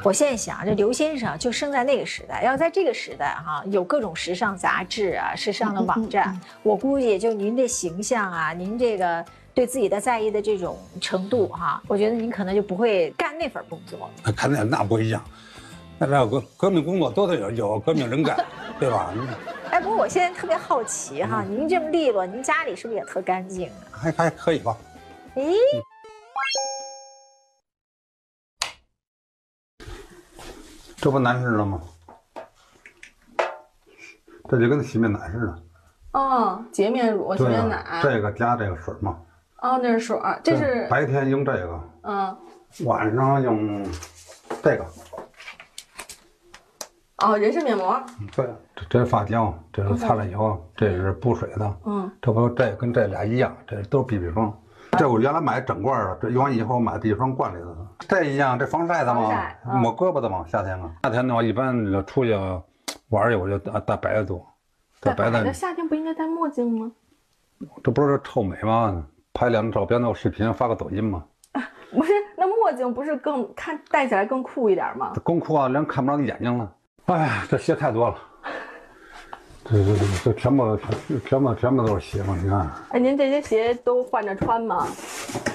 我现在想，这刘先生就生在那个时代，要在这个时代哈、啊，有各种时尚杂志啊、时尚的网站，嗯嗯嗯、我估计就您这形象啊，您这个对自己的在意的这种程度哈、啊，我觉得您可能就不会干那份工作。干那那不一样，那那革革命工作都得有有革命灵感，对吧？哎，不过我现在特别好奇哈、啊，嗯、您这么利落，您家里是不是也特干净啊？还还可以吧？咦、嗯？ 这不难吃了吗？这就跟洗面奶似的。哦，洁面乳、洁面奶，这个加这个水嘛。哦，那是水，这是白天用这个，嗯，晚上用这个。哦，人参面膜。对，这这是发胶，这是擦脸油，这是补水的。嗯，这不这跟这俩一样，这都是避避风。这我原来买整罐的，这用完以后买一双罐里头的。 这一样，这防晒的嘛，抹胳膊的嘛，夏天啊。夏天的话，一般出去玩去，我就戴白的多，戴白的。那夏天不应该戴墨镜吗？这不是臭美吗？拍两张照片，弄视频，发个抖音吗？不是，那墨镜不是更看戴起来更酷一点吗？更酷啊，人看不着你眼睛了。哎呀，这鞋太多了，这这这这全部全全部全部都是鞋嘛，你看。哎，您这些鞋都换着穿吗？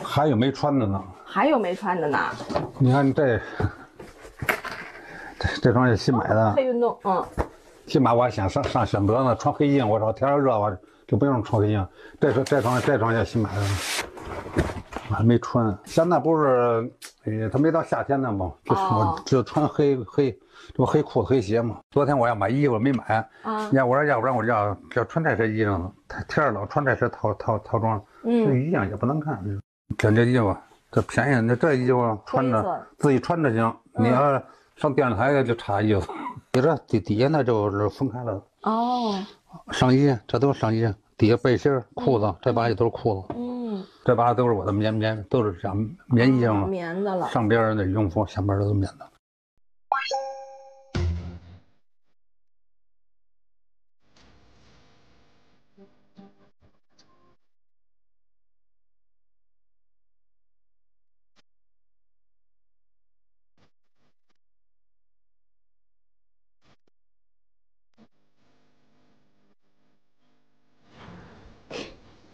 还有没穿的呢？ 还有没穿的呢？你看这，这这双是新买的。黑运动，嗯。新买我还想上上选择呢，穿黑硬。我操，天儿热，我就不用穿黑硬。这双这双这双也新买的，我还没穿。现在不是，哎，它没到夏天呢嘛，就是我只穿黑黑，这不黑裤子黑鞋嘛。昨天我要买衣服没买，要我说要不然我要要穿这身衣裳呢，天儿冷穿这身套套套装，这一样也不能看。选这衣服。 这便宜，那这衣服穿着自己穿着行。嗯、你要上电视台就差衣服，你这底底下那就是分开了。哦，上衣这都是上衣，底下背心、裤子，嗯、这把也都是裤子。嗯，这把都是我的棉棉，都是这样棉衣裳了。棉的了，上边那羽绒服，下边都是棉的。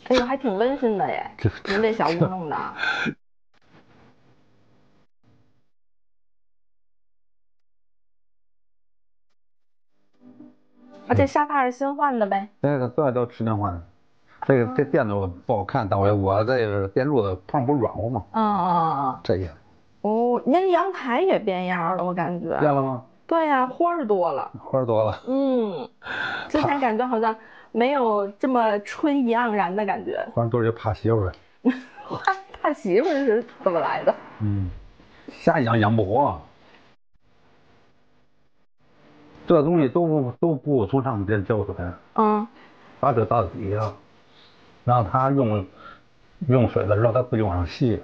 哎呦，还挺温馨的耶！您这小屋弄的。啊，这沙发是新换的呗？这个这都十年换的，这个这垫子不好看，但我我这垫褥子碰不软和嘛。啊啊啊！这也。哦，您阳台也变样了，我感觉。变了吗？对呀，花儿多了。花儿多了。嗯，之前感觉好像。 没有这么春意盎然的感觉，好像都是怕媳妇儿。怕媳妇儿是怎么来的？嗯，瞎养养不活。这东西都都不从上边浇水，嗯，把水倒底下，让它用用水的时候它自己往上吸。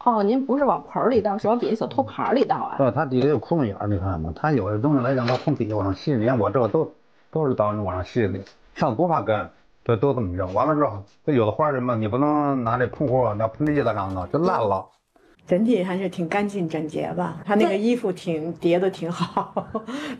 哦，您不是往盆里倒，是往底下小托盘里倒啊？对，它底下有窟窿眼儿，你看嘛，它有的东西来讲，它从底下往上吸。你看我这都都是倒往上吸的。 上次多怕干，对，都这么着。完了之后，这有的花什么，你不能拿这喷壶，拿喷剂在上头，就烂了。整体还是挺干净整洁吧。他那个衣服挺叠的挺好，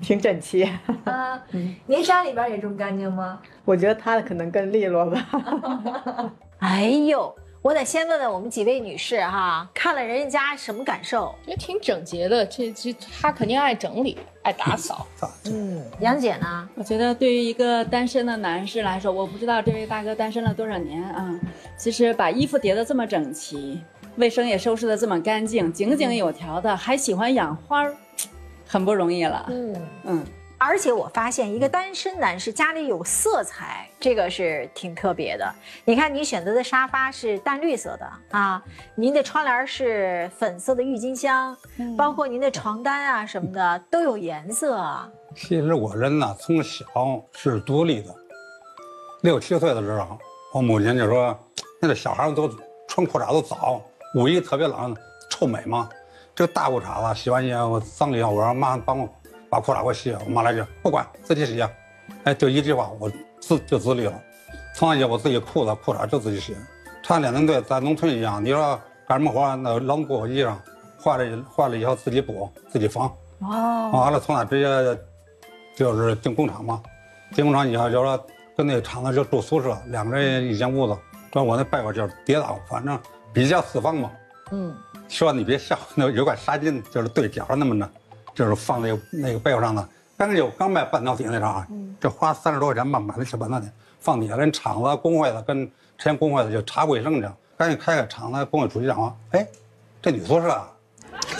挺整齐。啊，您家里边也这么干净吗？我觉得他的可能更利落吧。哎呦，我得先问问我们几位女士哈，看了人家什么感受？觉得挺整洁的，这这他肯定爱整理。 爱打扫，嗯，杨姐呢？我觉得对于一个单身的男士来说，我不知道这位大哥单身了多少年啊。其实把衣服叠得这么整齐，卫生也收拾得这么干净，井井有条的，还喜欢养花儿，很不容易了。嗯嗯，而且我发现一个单身男士家里有色彩，这个是挺特别的。你看，你选择的沙发是淡绿色的啊，您的窗帘是粉色的郁金香。 包括您的床单啊什么的都有颜色啊。其实我人呢、啊、从小是独立的，六七岁的时候，我母亲就说：“那个小孩都穿裤衩都早，五一特别冷，臭美嘛。这个大裤衩子洗完衣我脏了以后，我让妈帮我把裤衩给我洗了。我妈来句不管，自己洗呀。哎，就一句话，我自就自立了。从那以后我自己裤子裤衩就自己洗。穿两人队在农村一样，你说干什么活？那扔布衣裳，坏了坏了以后自己补自己缝。哦，完了从哪直接就是进工厂嘛。进工厂以后就说跟那厂子就住宿舍，两个人一间屋子。说我那被窝就是跌倒，反正比较四方嘛。嗯，说你别笑，那有块纱巾就是对角那么的，就是放在那个被窝上的。刚有刚卖半导体那啥，这花三十多块钱吧买了小半导体，放底下跟厂子工会的跟。之前工会的就查卫生去，赶紧开个厂子，工会主席讲话，哎，这女宿舍啊，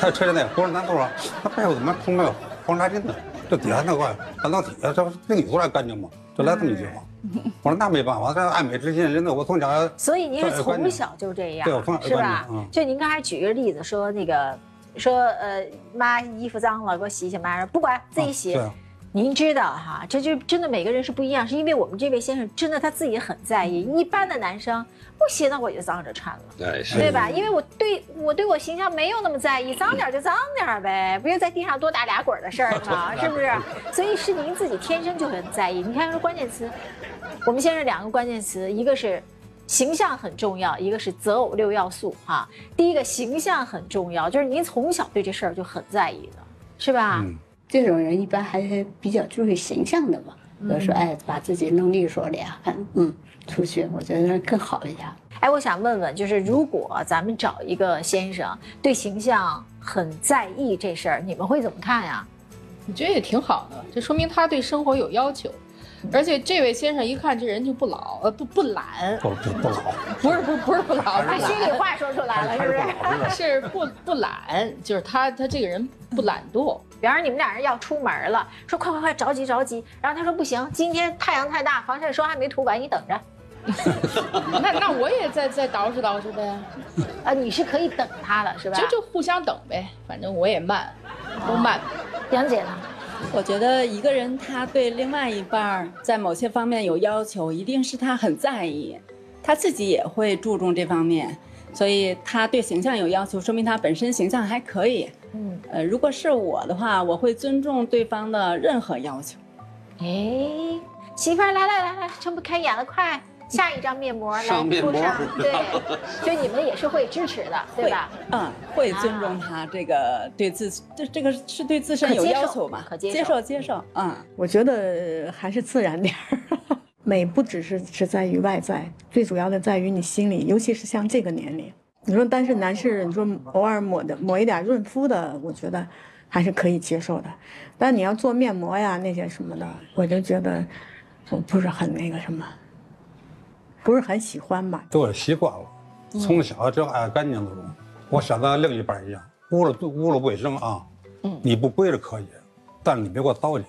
他车间内不是男宿舍，那背后怎么空没有黄纱巾呢？这底下那块半导体，这这女宿舍干净吗？就来这么一句话。我说那没办法，这爱美之心，真的我从小。所以您是从小就这样，是吧？嗯、就您刚才举一个例子说那个，说呃妈衣服脏了给我洗洗，妈说不管自己洗。啊您知道哈，这就真的每个人是不一样，是因为我们这位先生真的他自己很在意。一般的男生不洗那我就脏着穿了，对对吧？因为我对我对我形象没有那么在意，脏点就脏点呗，不就在地上多打俩滚的事儿吗？是不是？所以是您自己天生就很在意。你看这关键词，我们先生两个关键词，一个是形象很重要，一个是择偶六要素哈。第一个形象很重要，就是您从小对这事儿就很在意的，是吧？嗯，这种人一般还是比较注意形象的嘛，就说哎，把自己弄利索了呀，嗯，出去我觉得更好一点。哎，我想问问，就是如果咱们找一个先生对形象很在意这事儿，你们会怎么看呀？我觉得也挺好的，这说明他对生活有要求，而且这位先生一看这人就不老，呃不不懒，不不不老，不是不不是不老，把心里话说出来了，是不是？是不不懒，就是他他这个人不懒惰。比方说你们俩人要出门了，说快快快，着急着急。然后他说不行，今天太阳太大，防晒霜还没涂完，你等着。那那我也再再捯饬捯饬呗。啊，你是可以等他了，是吧？就就互相等呗，反正我也慢，都慢。杨姐呢？我觉得一个人他对另外一半在某些方面有要求，一定是他很在意，他自己也会注重这方面，所以他对形象有要求，说明他本身形象还可以。嗯，呃，如果是我的话，我会尊重对方的任何要求。哎，媳妇儿，来来来来，睁不开眼了，快下一张面膜来敷上。对，所以你们也是会支持的，对吧？嗯，会尊重他这个对自这这个是对自身有要求嘛？可接受接受。嗯，我觉得还是自然点儿。美不只是只在于外在，最主要的在于你心里，尤其是像这个年龄。你说，但是男士，你说偶尔抹的抹一点润肤的，我觉得还是可以接受的。但你要做面膜呀那些什么的，我就觉得我不是很那个什么，不是很喜欢吧。对，习惯了，从小就爱干净的路。嗯、我想跟另一半一样，污了污了卫生啊，嗯，你不归着可以，但是你别给我糟践，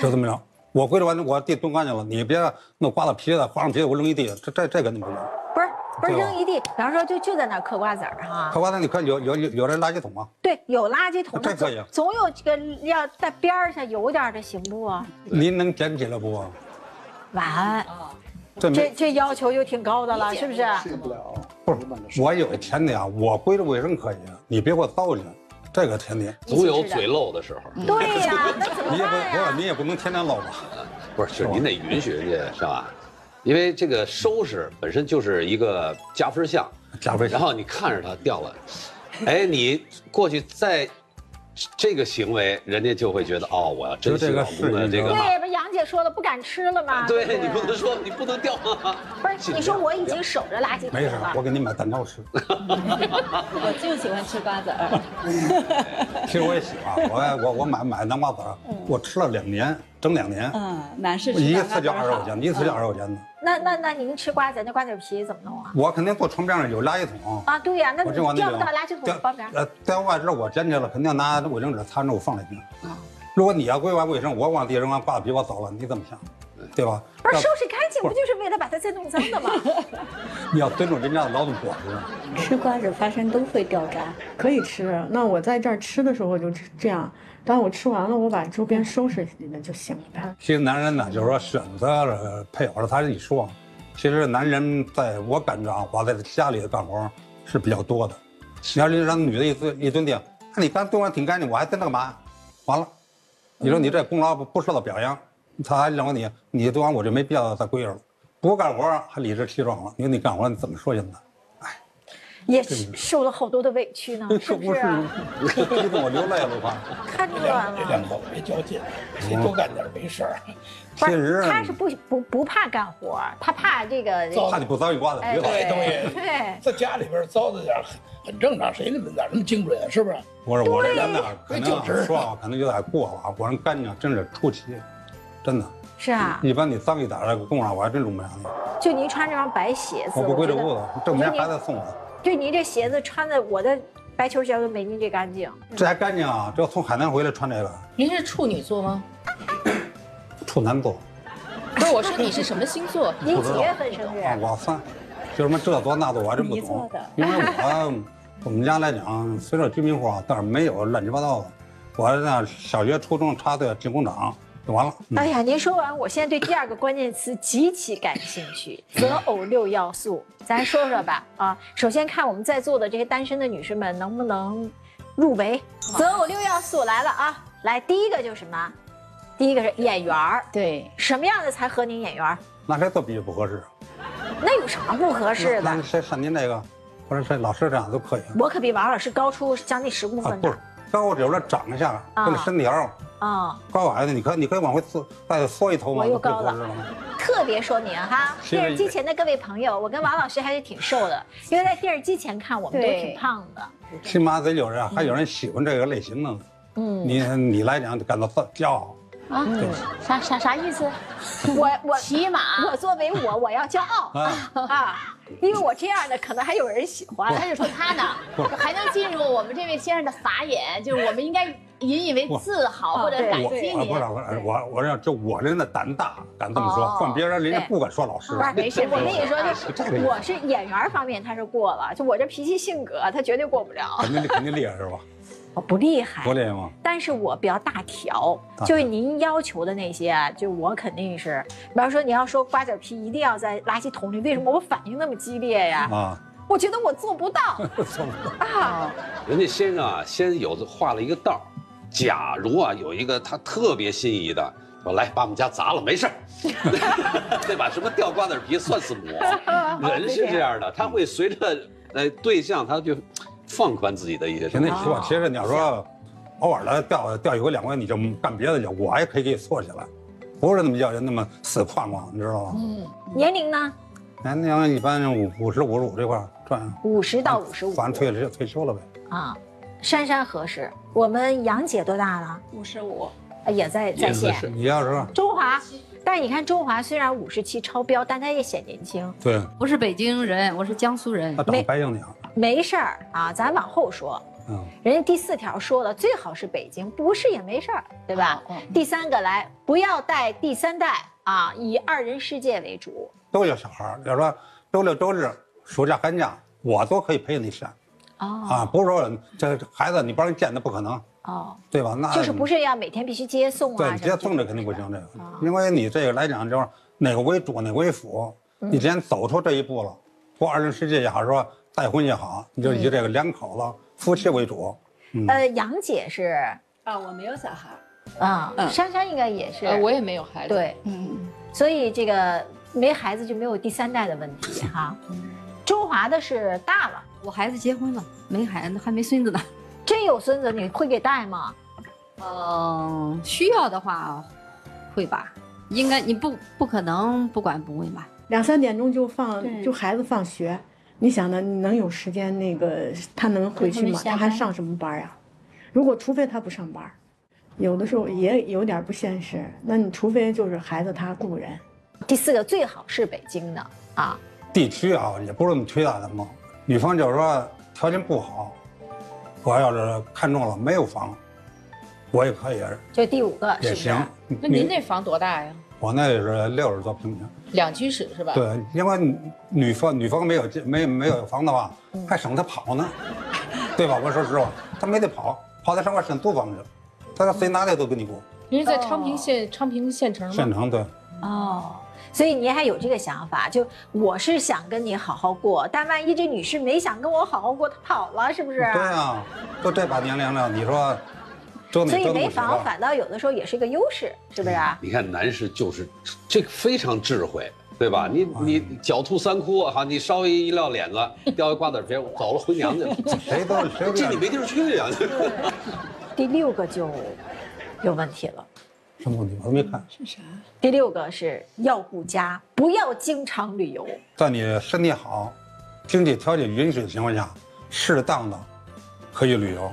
就这么着。我归着完，我地蹲干净了，你别弄刮了皮子，刮上皮子我扔一地，这这这肯定不行。不是。不是扔一地，比方说就就在那儿嗑瓜子儿哈。嗑瓜子儿，你看有有有有这垃圾桶吗？对，有垃圾桶，这可以。总有这个要在边儿上有点儿的，行不？您能捡起来不？晚，这这要求就挺高的了，是不是？受不了。不是，我有前提啊，我归着卫生可以，你别给我糟践，这个前提。总有嘴漏的时候。对呀，你也不，你也不能天天漏吧？不是，您得允许人家，是吧？因为这个收拾本身就是一个加分项，加分项。然后你看着它掉了，哎，你过去再这个行为，人家就会觉得哦，我要珍惜老公的这个。对，不杨姐说了，不敢吃了吗？对，对你不能说，你不能掉吗？不是，你说我已经守着垃圾桶了。没事，我给你买蛋糕吃。我就喜欢吃瓜子儿。其实我也喜欢，我我我买买南瓜子儿，我吃了两年，整两年。嗯，男士一次就二十块钱，一次就二十块钱的。那那那您吃瓜子，那瓜子皮怎么弄啊？我肯定坐床边上有垃圾桶啊。对呀，那你掉不到垃圾桶旁边。呃，掉外边我捡起来，肯定拿卫生纸擦着我放里边。如果你要归完卫生，我往地上往挂皮，我走了，你怎么想？对吧？不是收拾干净，不就是为了把它再弄脏的吗？你要尊重人家的劳动果实。吃瓜子发生都会掉渣，可以吃。那我在这儿吃的时候我就这样，当我吃完了，我把周边收拾一下就行了。其实男人呢，就是说选择配偶的，他是一说，其实男人在我感觉啊，我在家里的干活是比较多的。你要是让女的一蹲一蹲地，那你干对我挺干净，我还在那干嘛？完了，你说你这功劳不不受到表扬，他还认为你你对完我就没必要再规矩了。不干活还理直气壮了，你说你干活你怎么说现在？ 也受了好多的委屈呢，是不是？激动我流泪了吧？看出来了，这两口别较劲，谁多干点没事儿。其实他是不不不怕干活，他怕这个怕你不遭一瓜子皮了。这东西，对，在家里边糟蹋点很正常，谁那么哪那么精准啊？是不是？我说我这人呢，可能说啊，可能有点过了啊。我人干净真是出奇，真的。是啊。一般你脏一点的供上，我还真容不下你。就您穿这双白鞋子，我不归这屋子，这明天还得送我。 对，您这鞋子穿的，我的白球鞋都没您这干净。这还干净啊！这要从海南回来穿这个。您是处女座吗？处男座。不是，我说你是什么星座？您几月份生日？我三，就什么这座那座我还真不懂。因为我我们家来讲，虽说居民户啊，但是没有乱七八糟的。我那小学、初中插队进工厂。 就完了。嗯、哎呀，您说完，我现在对第二个关键词极其感兴趣，择偶六要素，咱说说吧。啊，首先看我们在座的这些单身的女士们能不能入围。择偶六要素来了啊，来，第一个就是什么？第一个是眼缘儿。对，什么样的才合您眼缘？那谁都比不合适。那有啥不合适的？那谁像您那个，或者是老师这样都可以。我可比王老师高出将近十公分。啊，不是。 高只有这长相跟身条啊，高矮的，你可你可以往回缩，再缩一头嘛，我又高了。特别说明哈，电视机前的各位朋友，我跟王老师还是挺瘦的，因为在电视机前看我们都挺胖的。起码得有人，还有人喜欢这个类型呢。嗯，你你来讲感到骄傲啊？啥啥啥意思？我我起码我作为我我要骄傲啊。 因为我这样的可能还有人喜欢，他就说他呢，还能进入我们这位先生的法眼，就是我们应该引以为自豪或者感激你。不是，我我这就我真的胆大，敢这么说，换别人人家不敢说老师。不是，没事，我跟你说，我是演员方面他是过了，就我这脾气性格他绝对过不了。肯定肯定厉害是吧？我不厉害，不厉害吗？但是我比较大条，就是您要求的那些，就我肯定是，比方说你要说瓜子皮一定要在垃圾桶里，为什么我反应那么？ 激烈呀！啊，我觉得我做不到，做不到啊！人家先生啊，先有画了一个道，假如啊有一个他特别心仪的，我来把我们家砸了，没事儿，对吧？什么掉瓜子皮算什么？人是这样的，他会随着呃对象，他就放宽自己的一些。那你说，其实你要说偶尔的掉掉一回两回，你就干别的去，我还可以给你做起来，不是那么要人那么死框框，你知道吗？嗯，年龄呢？ 年龄一般五五十五十五这块儿转，五十到五十五，反正退了退休了呗。啊，珊珊合适。我们杨姐多大了？五十五，也在在线。你要是周华，但是你看周华虽然五十七超标，但他也显年轻。对，不是北京人，我是江苏人。他长白净点儿。没事儿啊，咱往后说。嗯，人家第四条说了，最好是北京，不是也没事儿，对吧？嗯。第三个来，不要带第三代啊，以二人世界为主。 都有小孩儿，要说周六周日、暑假寒假，我都可以陪你去。哦，啊，不是说这孩子你帮人见的不可能。哦，对吧？那就是不是要每天必须接送啊？对，接送这肯定不行，这个，因为你这个来讲就是哪个为主哪个为辅，你既然走出这一步了，过二人世界也好，说再婚也好，你就以这个两口子夫妻为主。呃，杨姐是啊，我没有小孩。啊，珊珊应该也是。我也没有孩子。对，嗯，所以这个。 没孩子就没有第三代的问题哈。周华的是大了，我孩子结婚了，没孩子还没孙子呢。真有孙子你会给带吗？嗯，需要的话会吧，应该你不不可能不管不会吧。两三点钟就放就孩子放学，你想呢？你能有时间那个他能回去吗？他还上什么班呀？如果除非他不上班，有的时候也有点不现实。那你除非就是孩子他雇人。 第四个最好是北京的啊，地区啊也不是那么推大的嘛。女方就是说条件不好，我要是看中了没有房，我也可以。就第五个也行。那您那房多大呀？我那也是六十多平米，两居室是吧？对，因为女方女方没有没没有房的话，还省她跑呢，对吧？我说实话，她没得跑，跑到上外省租房去，她谁拿来都给你过。您是在昌平县昌平县城吗？县城对。哦。所以你还有这个想法，就我是想跟你好好过，但万一这女士没想跟我好好过，她跑了，是不是？对啊，都这把年龄了，你说。 所以没防反倒有的时候也是一个优势，是不是、啊？你看男士就是这个非常智慧，对吧？你你狡兔三窟啊，哈，你稍微一撂脸子，掉一瓜子皮，走了回娘家了，谁都谁这你没地儿去呀、啊。第六个就有问题了，什么问题？我没看是啥。第六个是要顾家，不要经常旅游。在你身体好、经济条件允许的情况下，适当的可以旅游。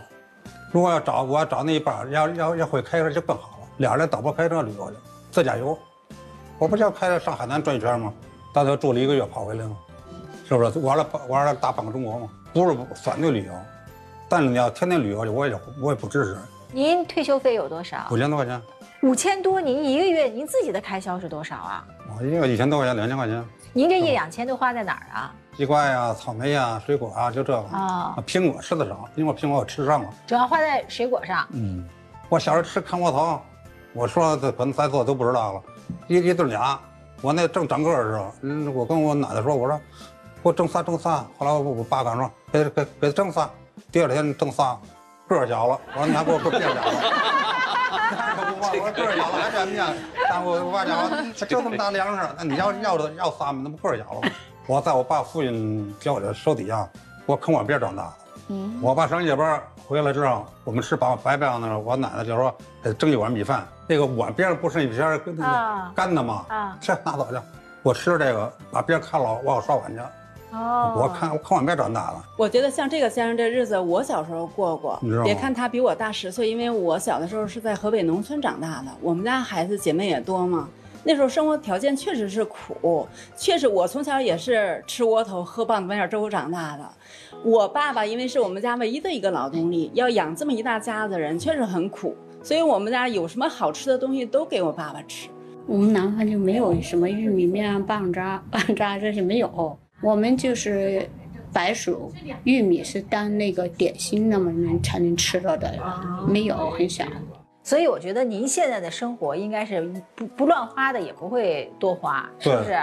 如果要找我要找那一半，要要要会开车就更好了。俩人倒不开车旅游去，自驾游。我不就开着上海南转一圈吗？到那住了一个月跑回来吗？是不是玩了玩了大半个中国吗？不是反对旅游，但是你要天天旅游去，我也我也不支持。您退休费有多少？五千多块钱。五千多，您一个月您自己的开销是多少啊？我一个月一千多块钱，两千块钱。您这一两千都花在哪儿啊？ 西瓜呀，草莓呀，水果啊，就这个啊。苹果吃的少，因为苹果我吃上了，主要花在水果上。嗯，我小时候吃糠窝头，我说这可能在座都不知道了，一一顿俩。我那正长个儿的时候，嗯，我跟我奶奶说，我说我蒸仨蒸仨。后来我我爸敢说，给给给蒸仨。第二天蒸仨，个儿小了。我说你还给我变小了。我个儿小了还什么呀？但我我爸讲，这这么大粮食，那你要要的要仨吗？那不个儿小了吗？ 我在我爸父亲给我的手底下，我坑我边长大的。嗯，我爸上夜班回来之后，我们吃白白饭的时候，我奶奶就说得蒸一碗米饭。那个碗边上不是一边跟干的吗？啊，这拿走去。我吃这个，把边看了，我刷碗去。哦，我看我坑我边长大的。我觉得像这个先生这日子，我小时候过过。你知道吗？别看他比我大十岁，因为我小的时候是在河北农村长大的，我们家孩子姐妹也多嘛。 那时候生活条件确实是苦，确实我从小也是吃窝头喝棒子面粥长大的。我爸爸因为是我们家唯一的一个劳动力，要养这么一大家子人，确实很苦。所以我们家有什么好吃的东西都给我爸爸吃。我们南方就没有什么玉米面、棒渣、棒渣这些没有，我们就是白薯、玉米是当那个点心那么能才能吃到的，没有很少。 所以我觉得您现在的生活应该是不不乱花的，也不会多花，是不是？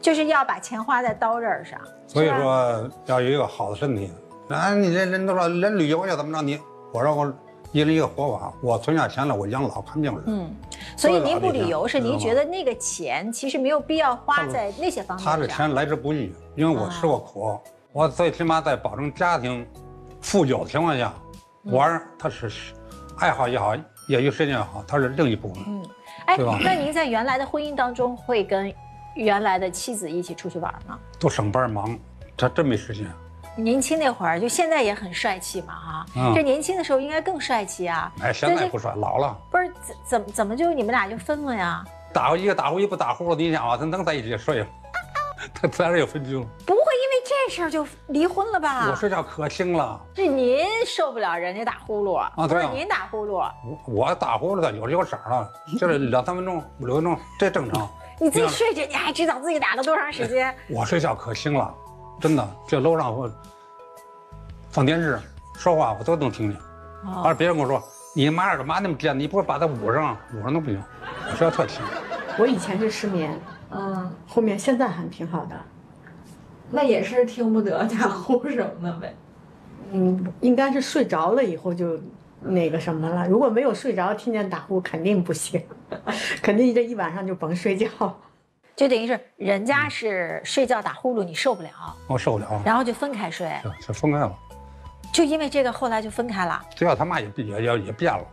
就是要把钱花在刀刃上。所以说要有一个好的身体。啊，你人人都说人旅游要怎么着？你我说我一人一个活法，我存下钱了，我养老看病人。嗯，所以您不旅游是您觉得那个钱其实没有必要花在那些方面上。他这钱来之不易，因为我吃过苦，啊、我最起码在保证家庭富有的情况下，玩儿它是爱好也好。 业余时间也好，它是另一部分。嗯，哎，那您在原来的婚姻当中会跟原来的妻子一起出去玩吗？都上班忙，他真没时间。年轻那会儿，就现在也很帅气嘛，哈、嗯。这年轻的时候应该更帅气啊。哎，现在不帅，老了。不是怎怎么怎么就你们俩就分了呀？打呼一个打呼一不打呼了，你想啊，他能在一起睡吗？他自然有分居了。不会因为这事儿就离婚了吧？我睡觉可轻了。是您受不了人家打呼噜啊？对啊，您打呼噜。我我打呼噜的有有色了，就是两三分钟、五六分钟，这正常。你自己睡着，你还知道自己打了多长时间？我睡觉可轻了，真的。这楼上我放电视、说话我都能听见。而、哦、别人跟我说你妈耳朵妈那么尖，你不会把它捂上？捂上都不行，我睡觉特轻。我以前是失眠。 嗯，后面现在还挺好的，那也是听不得打呼什么的呗。嗯，应该是睡着了以后就那个什么了。如果没有睡着，听见打呼肯定不行，肯定这一晚上就甭睡觉。就等于是人家是睡觉打呼噜，你受不了，我受不了，然后就分开睡，就分开了。就因为这个，后来就分开了。对啊，他妈也也也也变了，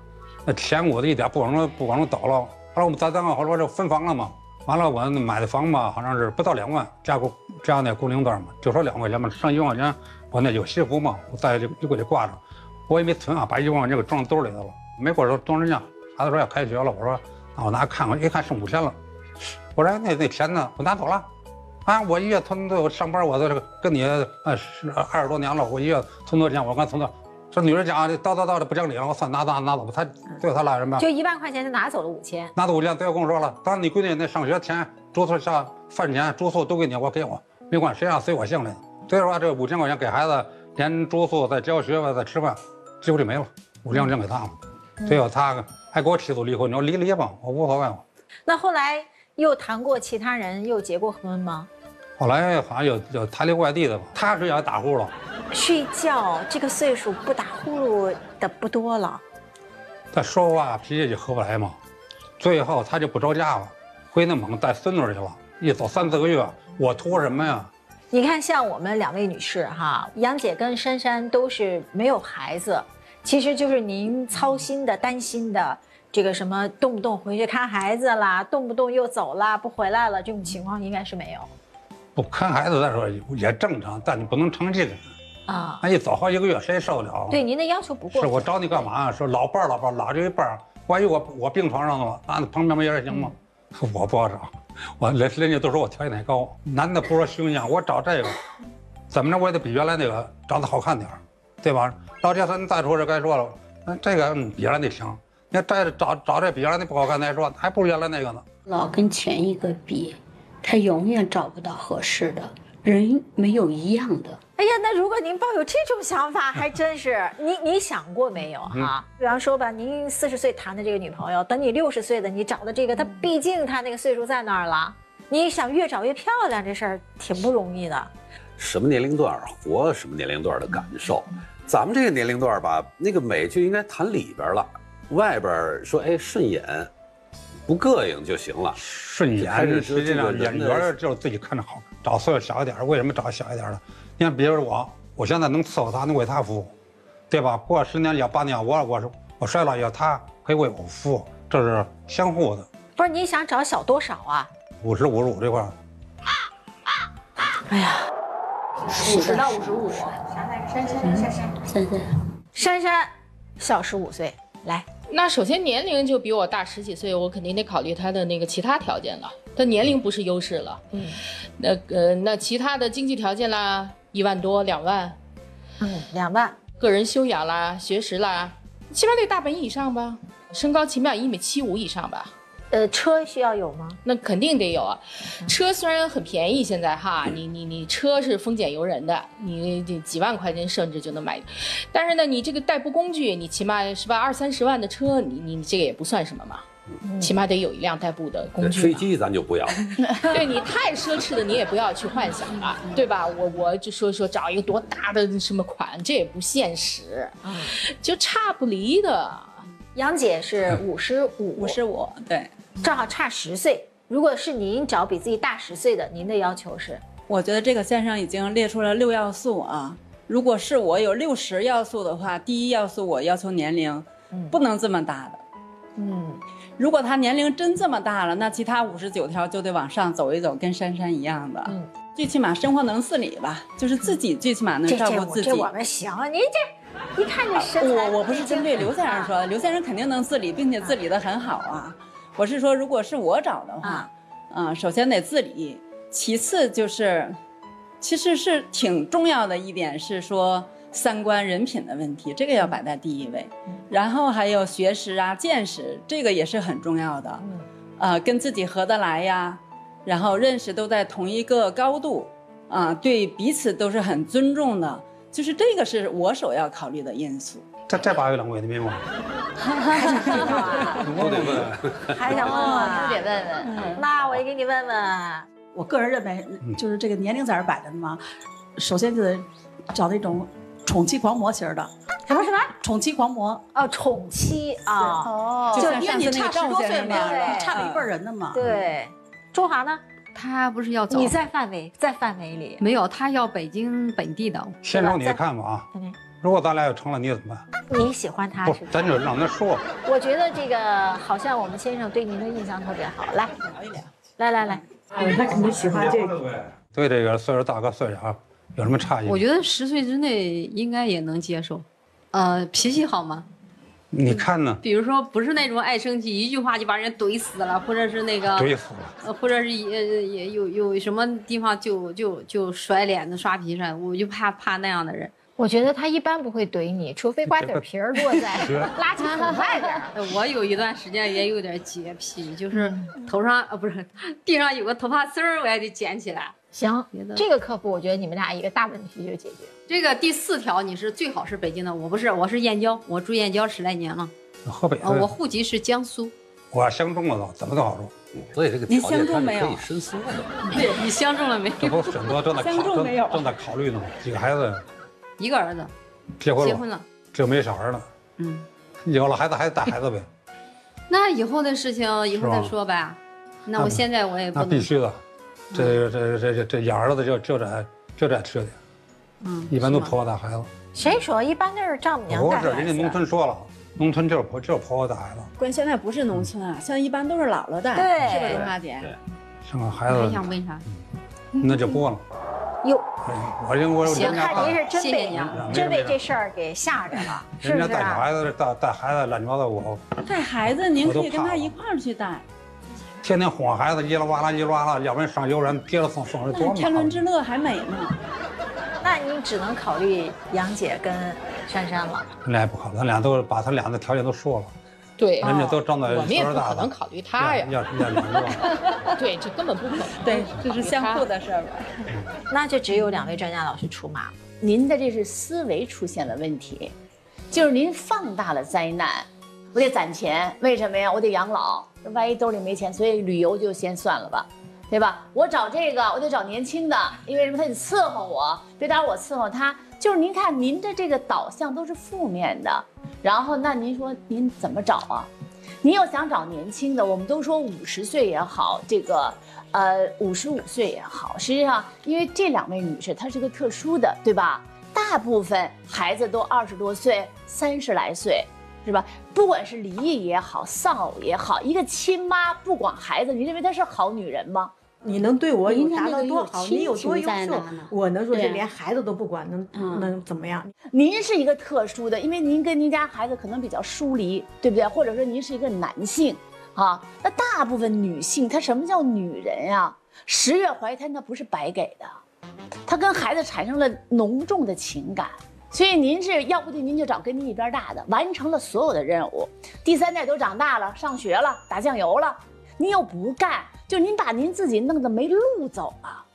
那钱我的一点不往中不往中倒了。后来我们咱咱好说就分房了嘛。 完了，我买的房吧，好像是不到两万，加工加那工龄段嘛，就说两块钱嘛，剩一万块钱，我那有西服嘛，我在就就给它挂上，我也没存啊，把一万块钱给装兜里头了。没过多装人家，孩子说要开学了，我说那我拿看看，一看剩五千了，我说那那钱呢？我拿走了，啊，我一月存多，我上班我这个跟你呃二十多年了，我一月存多钱，我刚存到。 这女人讲叨叨叨的不讲理了，我算拿拿拿走吧，他对他俩什么？就一万块钱，他拿走了五千，拿走五千，对我跟我说了，当然你闺女那上学钱、住宿下饭钱、住宿都给你，我给我没管，谁让随我性来的。所以说这五千块钱给孩子，连住宿再交学费再吃饭，几乎就没了，五千块钱给他了。嗯、所以他还给我起诉离婚，你说离离吧，我无所谓。那后来又谈过其他人，又结过婚吗？后来好像有有谈离外地的吧，他是想打呼噜。睡觉这个岁数不打呼噜的不多了。但说话脾气也合不来嘛，最后他就不着家了，回内蒙带孙女去了，一走三四个月，我图什么呀？ 你看，像我们两位女士哈，杨姐跟珊珊都是没有孩子，其实就是您操心的、担心的这个什么，动不动回去看孩子啦，动不动又走啦，不回来了，这种情况应该是没有。不看孩子再说也正常，但你不能成这个啊，那一走好几个月，谁受得了？对，您的要求不过。是我找你干嘛啊？说老伴儿老伴儿老这一伴儿，万一我我病床上了，那旁边没人行吗？嗯、我不好找。 我人人家都说我条件太高，男的不说胸像，我找这个，怎么着我也得比原来那个长得好看点儿，对吧？老这三再说这该说了，那这个比原来那强，你看再找找这比原来那不好看再说，还不如原来那个呢。老跟前一个比，他永远找不到合适的人，没有一样的。哎呀，那如果您抱有这种想法，还真是你你想过没有哈？比方说吧，您四十岁谈的这个女朋友，等你六十岁的你找的这个，她毕竟她那个岁数在那儿了，你想越找越漂亮这事儿挺不容易的。什么年龄段活什么年龄段的感受，咱们这个年龄段吧，那个美就应该谈里边了，外边说哎顺眼，不膈应就行了。顺眼实际上眼缘就是自己看着好，找岁数小一点，为什么找小一点呢？ 你看，比如我，我现在能伺候他，能为他服务，对吧？过十年也八年，我我我衰老也他可以为我服务，这是相互的。不是你想找小多少啊？五十五十五这块儿。哎呀，五十到五十五。珊珊，珊珊，珊珊，珊珊，小十五岁。来，那首先年龄就比我大十几岁，我肯定得考虑他的那个其他条件了。他年龄不是优势了，嗯，那呃那其他的经济条件啦。 一万多，两万，嗯，两万。个人修养啦，学识啦，起码得大本以上吧。身高起码一米七五以上吧。呃，车需要有吗？那肯定得有啊。车虽然很便宜，现在哈，你你你车是丰俭由人的，你几万块钱甚至就能买。但是呢，你这个代步工具，你起码是吧，二三十万的车，你你这个也不算什么嘛。 起码得有一辆代步的工具。飞机咱就不要，对你太奢侈的你也不要去幻想了，对吧？我我就说说找一个多大的什么款，这也不现实，就差不离的。杨姐是五十五，五十五，对，正好差十岁。如果是您找比自己大十岁的，您的要求是？我觉得这个先生已经列出了六要素啊。如果是我有六十要素的话，第一要素我要求年龄，不能这么大的，嗯。 如果他年龄真这么大了，那其他五十九条就得往上走一走，跟珊珊一样的。嗯，最起码生活能自理吧，就是自己最起码能照顾自己。这我们行，您这一看这身材。我我不是针对刘先生说的，刘先生肯定能自理，并且自理得很好啊。我是说，如果是我找的话，啊，首先得自理，其次就是，其实是挺重要的一点是说。 三观、人品的问题，这个要摆在第一位，然后还有学识啊、见识，这个也是很重要的。嗯，啊，跟自己合得来呀，然后认识都在同一个高度，啊，对彼此都是很尊重的，就是这个是我首要考虑的因素。这这八位两位，你明白吗？还想知道啊？我得问，还想问问，就得问问。那我也给你问问。我个人认为，就是这个年龄在这摆着呢嘛，首先就得找那种。 宠妻狂魔型的，什么什么？宠妻狂魔哦，宠妻啊，哦，就因为你差十多岁嘛，差了一辈人的嘛。对，周华呢？他不是要走？你在范围，在范围里没有，他要北京本地的。先生，你看吧啊，如果咱俩要成了，你怎么办？你喜欢他？不，咱就让他说。我觉得这个好像我们先生对您的印象特别好，来聊一聊。来来来，他肯定喜欢这个。对这个岁数大哥岁数啊。 有什么差异？我觉得十岁之内应该也能接受，呃，脾气好吗？你看呢？比如说，不是那种爱生气，一句话就把人怼死了，或者是那个怼死了，呃，或者是也也有有什么地方就就就甩脸子、刷皮扇，我就怕怕那样的人。我觉得他一般不会怼你，除非瓜子皮儿落在垃圾桶外边。我有一段时间也有点洁癖，就是头上呃不是地上有个头发丝儿，我也得捡起来。 行，这个客服我觉得你们俩一个大问题就解决。这个第四条你是最好是北京的，我不是，我是燕郊，我住燕郊十来年了。河北、啊。我户籍是江苏。我相中了，怎么都好住。所以这个条件它是可以深思的。对，你相中了没有？这不是很多正在考正正在考虑呢吗？几个孩子？一个儿子。结婚了。结婚了。这没小孩了。嗯。有了孩子还带孩子呗。那以后的事情以后再说吧。那我现在我也不能。那必须的，这这这这这养儿子就就得就得吃的。嗯。一般都婆婆带孩子。谁说？一般都是丈母娘带孩子。不是，人家农村说了。 农村就是婆就是婆婆带孩子，关键现在不是农村啊，现在一般都是姥姥带，是吧，玲花姐？生个孩子，还想问啥？那就不问了。哟，我因为我我看您是真被真被这事儿给吓着了，是不是？人家带孩子带带孩子乱七八糟，我带孩子您可以跟他一块儿去带，天天哄孩子，叽里哇啦叽里哇啦，要不然上幼儿园接着送送人多嘛。天伦之乐还美呢。 那你只能考虑杨姐跟珊珊了。咱俩也不考虑，咱俩都把他俩的条件都说了。对，人家都站在我们也不可能考虑他呀。要要两个。对，这根本不可能。对，这是相互的事儿吧。那就只有两位专家老师出马。您的这是思维出现了问题，就是您放大了灾难。我得攒钱，为什么呀？我得养老，万一兜里没钱，所以旅游就先算了吧。 对吧？我找这个，我得找年轻的，因为什么？他得伺候我，别打我伺候他。就是您看，您的这个导向都是负面的。然后，那您说您怎么找啊？您要想找年轻的，我们都说五十岁也好，这个呃五十五岁也好，实际上因为这两位女士她是个特殊的，对吧？大部分孩子都二十多岁、三十来岁。 是吧？不管是离异也好，丧偶也好，一个亲妈不管孩子，你认为她是好女人吗？你能对我达到多好？你有多优秀？我能说是连孩子都不管，能能怎么样？您是一个特殊的，因为您跟您家孩子可能比较疏离，对不对？或者说您是一个男性啊，那大部分女性她什么叫女人呀、啊？十月怀胎那不是白给的，她跟孩子产生了浓重的情感。 所以您是要不就您就找跟您一边大的，完成了所有的任务，第三代都长大了，上学了，打酱油了，您又不干，就您把您自己弄得没路走了，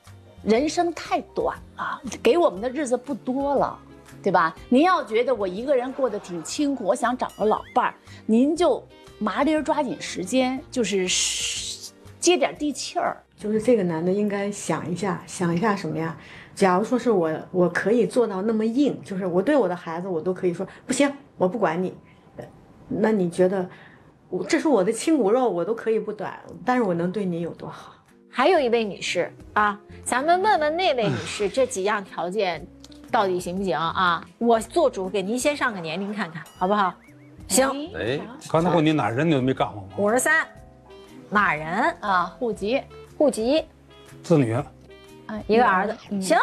人生太短了，给我们的日子不多了，对吧？您要觉得我一个人过得挺清苦，我想找个老伴儿，您就麻利儿抓紧时间，就是接点地气儿。就是这个男的应该想一下，想一下什么呀？ 假如说是我，我可以做到那么硬，就是我对我的孩子，我都可以说不行，我不管你。那你觉得，我这是我的亲骨肉，我都可以不管，但是我能对你有多好？还有一位女士啊，咱们问问那位女士，这几样条件到底行不行啊？我做主给您先上个年龄看看，好不好？行。哎，刚才问你哪人，你都没告诉我。五十三，哪人啊？户籍，户籍，子女。 一个儿子，行，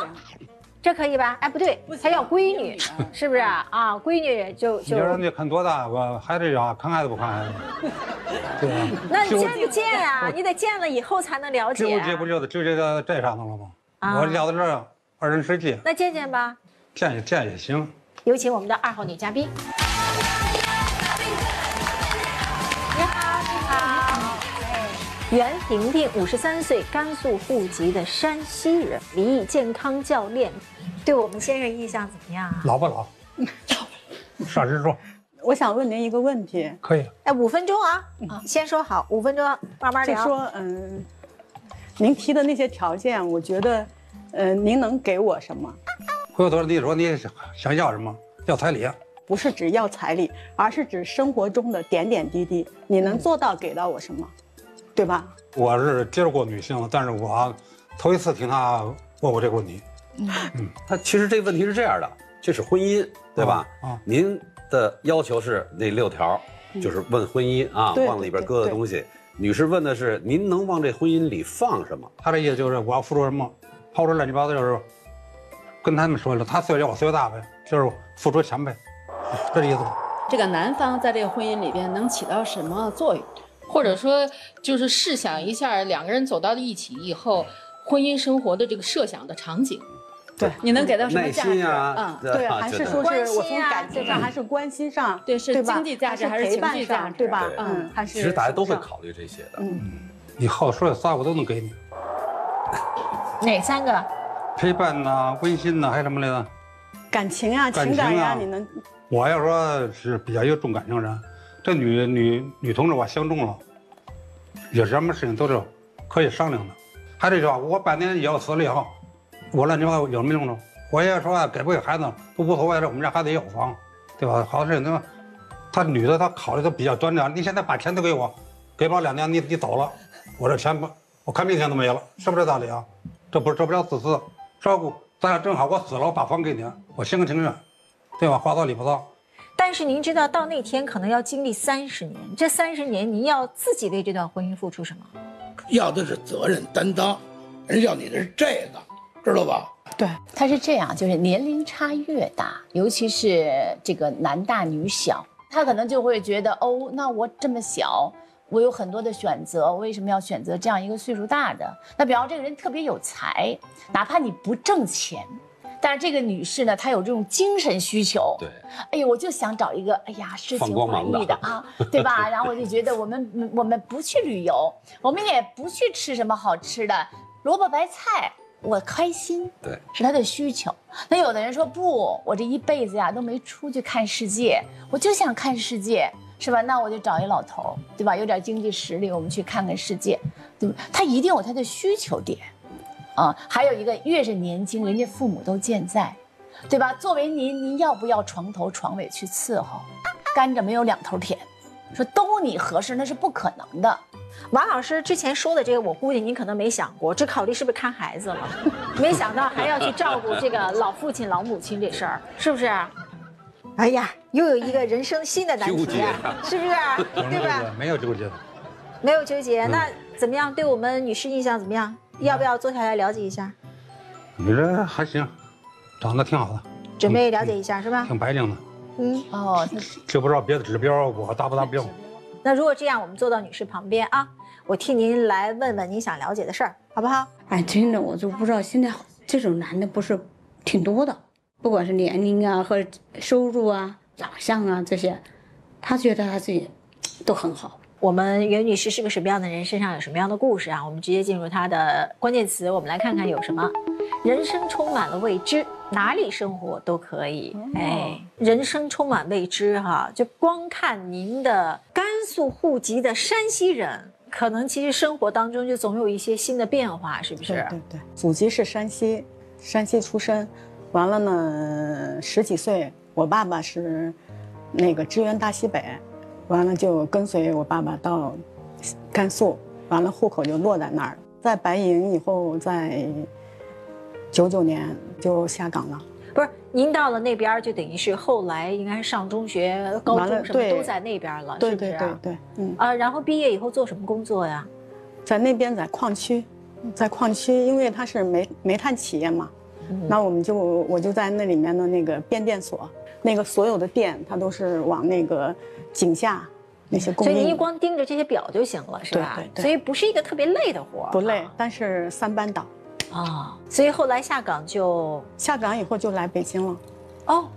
这可以吧？哎，不对，他要闺女，是不是啊？闺女就就。你说你看多大？我还得要看孩子不看孩子？对啊。那见不见呀？你得见了以后才能了解。纠结不就纠结到这上头了吗？啊。我聊到这儿，二人世界。那见见吧。见也见也行。有请我们的二号女嘉宾。你好，你好。 袁婷婷，五十三岁，甘肃户籍的山西人，离异健康教练，对我们先生印象怎么样啊？老不老？老，啥时候？我想问您一个问题。可以。哎，五分钟啊，啊，先说好，五分钟，慢慢聊。就说，嗯，您提的那些条件，我觉得，呃，您能给我什么？回头你说你想要什么？要彩礼？不是指要彩礼，而是指生活中的点点滴滴，你能做到给到我什么？ 对吧？我是接触过女性，但是我头一次听她问我这个问题。嗯，她其实这个问题是这样的，这是婚姻，对吧？啊，您的要求是那六条，就是问婚姻啊，往里边搁的东西。女士问的是您能往这婚姻里放什么？她这意思就是我要付出什么，抛出乱七八糟就是跟他们说了，她岁数我岁数大呗，就是付出钱呗，这意思。这个男方在这个婚姻里边能起到什么作用？ 或者说，就是试想一下，两个人走到了一起以后，婚姻生活的这个设想的场景，对，你能给到什么价值啊？对，还是说是我从感情上，还是关心上，对，是经济价值还是情绪价值，对吧？嗯，还是其实大家都会考虑这些的。嗯，以后说的仨我都能给你。哪三个？陪伴呐，温馨呐，还有什么来着？感情啊，情感呀，你能？我要说是比较一个重感情人。 这女女女同志我相中了，有什么事情都是可以商量的。还得说，我半年以后死了以后，我乱七八糟有什么用处？我要说给不给孩子都无所谓了，我们家孩子也有房，对吧？好事情都，他女的她考虑的比较端正。你现在把钱都给我，给不了两年你你走了，我这钱不，我看病钱都没了，是不是这道理啊？这不这不叫自私。说咱俩正好，我死了，我把房给您，我心甘情愿，对吧？话糙理不糙。 但是您知道，到那天可能要经历三十年。这三十年，您要自己为这段婚姻付出什么？要的是责任担当，人要你的是这个，知道吧？对，他是这样，就是年龄差越大，尤其是这个男大女小，他可能就会觉得，哦，那我这么小，我有很多的选择，为什么要选择这样一个岁数大的？那比方这个人特别有才，哪怕你不挣钱。 但是这个女士呢，她有这种精神需求。对，哎呦，我就想找一个，哎呀，诗情画意的啊，对吧？然后我就觉得，我们我们不去旅游，我们也不去吃什么好吃的，萝卜白菜，我开心。对，是她的需求。那有的人说不，我这一辈子呀都没出去看世界，我就想看世界，是吧？那我就找一老头，对吧？有点经济实力，我们去看看世界，对吧？他一定有他的需求点。 啊、嗯，还有一个，越是年轻，人家父母都健在，对吧？作为您，您要不要床头床尾去伺候？甘蔗没有两头甜，说都你合适那是不可能的。王老师之前说的这个，我估计您可能没想过，只考虑是不是看孩子了，没想到还要去照顾这个老父亲、老母亲这事儿，是不是？哎呀，又有一个人生新的难题、啊，是不是？对吧？没有纠结，没有纠结。那怎么样？对我们女士印象怎么样？ 要不要坐下来了解一下？你这还行，长得挺好的。准备了解一下是吧？挺白净的。嗯哦，就不知道别的指标我达不达标。那如果这样，我们坐到女士旁边啊，我替您来问问您想了解的事儿，好不好？哎，真的我就不知道现在这种男的不是挺多的，不管是年龄啊和收入啊、长相啊这些，他觉得他自己都很好。 我们袁女士是个什么样的人，身上有什么样的故事啊？我们直接进入她的关键词，我们来看看有什么。人生充满了未知，哪里生活都可以。哎，人生充满未知哈、啊，就光看您的甘肃户籍的山西人，可能其实生活当中就总有一些新的变化，是不是？对对对，祖籍是山西，山西出生，完了呢，十几岁，我爸爸是那个支援大西北。 完了就跟随我爸爸到甘肃，完了户口就落在那儿。在白银以后，在九九年就下岗了。不是您到了那边，就等于是后来应该是上中学、高中什么都在那边了，是不是啊？对对对对，嗯啊，然后毕业以后做什么工作呀？在那边在矿区，在矿区，因为它是煤煤炭企业嘛，嗯、那我们就我就在那里面的那个变电所。 那个所有的电，它都是往那个井下那些供应。所以您光盯着这些表就行了，是吧？对对对。所以不是一个特别累的活。不累，啊、但是三班倒。啊、哦，所以后来下岗就下岗以后就来北京了。哦，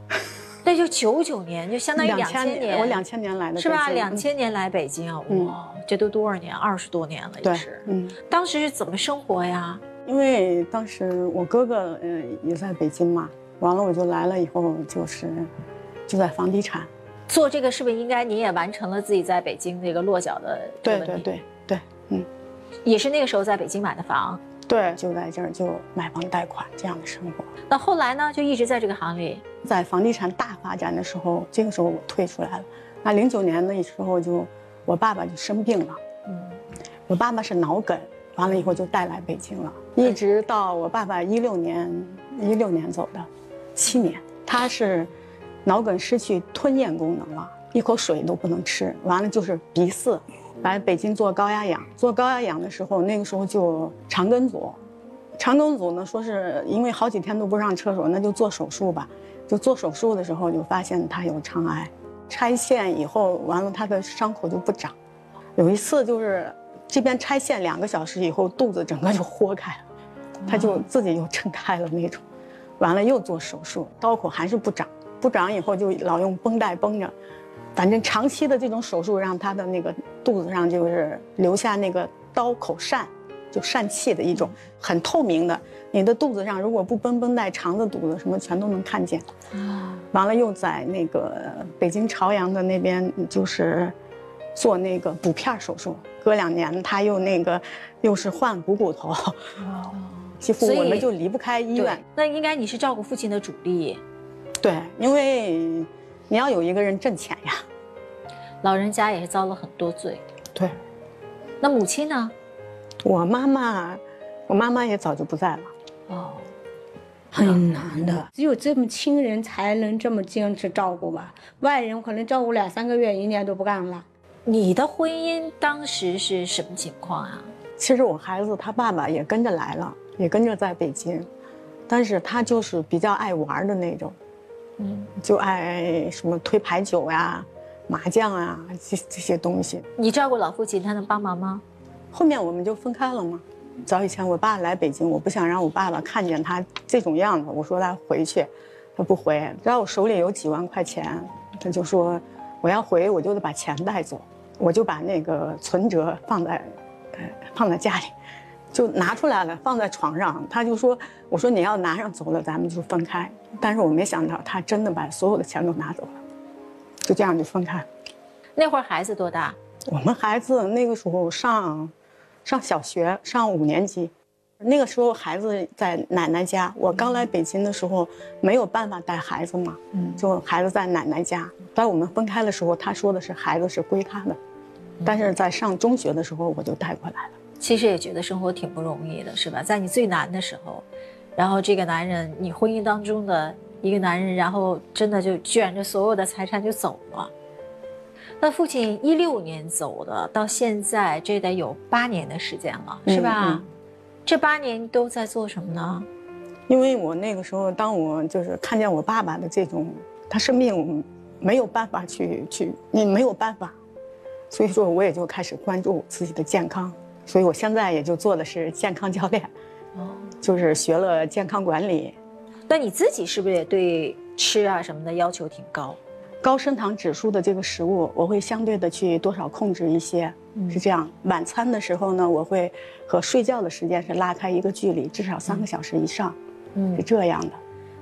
那就九九年，就相当于两千年。年我两千年来的。是吧？两千年来北京，嗯、哇，这都多少年？二十多年了，也是。嗯。当时是怎么生活呀？因为当时我哥哥嗯、呃、也在北京嘛。 完了，我就来了以后，就是就在房地产做这个，是不是应该你也完成了自己在北京那个落脚的？对对对对，嗯，也是那个时候在北京买的房，对，就在这儿就买房贷款这样的生活。那后来呢，就一直在这个行里，在房地产大发展的时候，这个时候我退出来了。那零九年那时候就我爸爸就生病了，嗯，我爸爸是脑梗，完了以后就带来北京了，一直到我爸爸一六年一六年走的。 七年，他是脑梗失去吞咽功能了，一口水都不能吃。完了就是鼻饲，来北京做高压氧。做高压氧的时候，那个时候就肠梗阻，肠梗阻呢，说是因为好几天都不上厕所，那就做手术吧。就做手术的时候就发现他有肠癌，拆线以后完了他的伤口就不长。有一次就是这边拆线两个小时以后，肚子整个就豁开了，他就自己又撑开了那种。 完了又做手术，刀口还是不长，不长以后就老用绷带绷着，反正长期的这种手术让他的那个肚子上就是留下那个刀口疝，就疝气的一种，很透明的。你的肚子上如果不绷绷带，肠子、肚子什么全都能看见。完了又在那个北京朝阳的那边就是做那个补片手术，隔两年他又那个又是换股骨头，哦、几乎我们就离不开医院。那应该你是照顾父亲的主力，对，因为你要有一个人挣钱呀。老人家也是遭了很多罪，对。那母亲呢？我妈妈，我妈妈也早就不在了。哦。 很难的，只有这么亲人才能这么坚持照顾吧，外人可能照顾两三个月、一年都不干了。你的婚姻当时是什么情况啊？其实我孩子他爸爸也跟着来了，也跟着在北京，但是他就是比较爱玩的那种，嗯，就爱什么推牌九呀、麻将啊这这些东西。你照顾老父亲，他能帮忙吗？后面我们就分开了嘛。 早以前我爸来北京，我不想让我爸爸看见他这种样子。我说他回去，他不回。然后我手里有几万块钱，他就说我要回，我就得把钱带走。我就把那个存折放在，呃，放在家里，就拿出来了，放在床上。他就说，我说你要拿上走了，咱们就分开。但是我没想到他真的把所有的钱都拿走了，就这样就分开。那会儿孩子多大？我们孩子那个时候上。 上小学，上五年级，那个时候孩子在奶奶家。我刚来北京的时候，没有办法带孩子嘛，嗯，就孩子在奶奶家。在我们分开的时候，他说的是孩子是归他的，但是在上中学的时候，我就带过来了。其实也觉得生活挺不容易的，是吧？在你最难的时候，然后这个男人，你婚姻当中的一个男人，然后真的就卷着所有的财产就走了。 那父亲一六年走的，到现在这得有八年的时间了，是吧？嗯嗯、这八年都在做什么呢？因为我那个时候，当我就是看见我爸爸的这种，他生病没有办法去去，你没有办法，所以说我也就开始关注自己的健康，所以我现在也就做的是健康教练，哦，就是学了健康管理。那你自己是不是也对吃啊什么的要求挺高？ 高升糖指数的这个食物，我会相对的去多少控制一些，嗯、是这样。晚餐的时候呢，我会和睡觉的时间是拉开一个距离，至少三个小时以上，嗯，是这样的。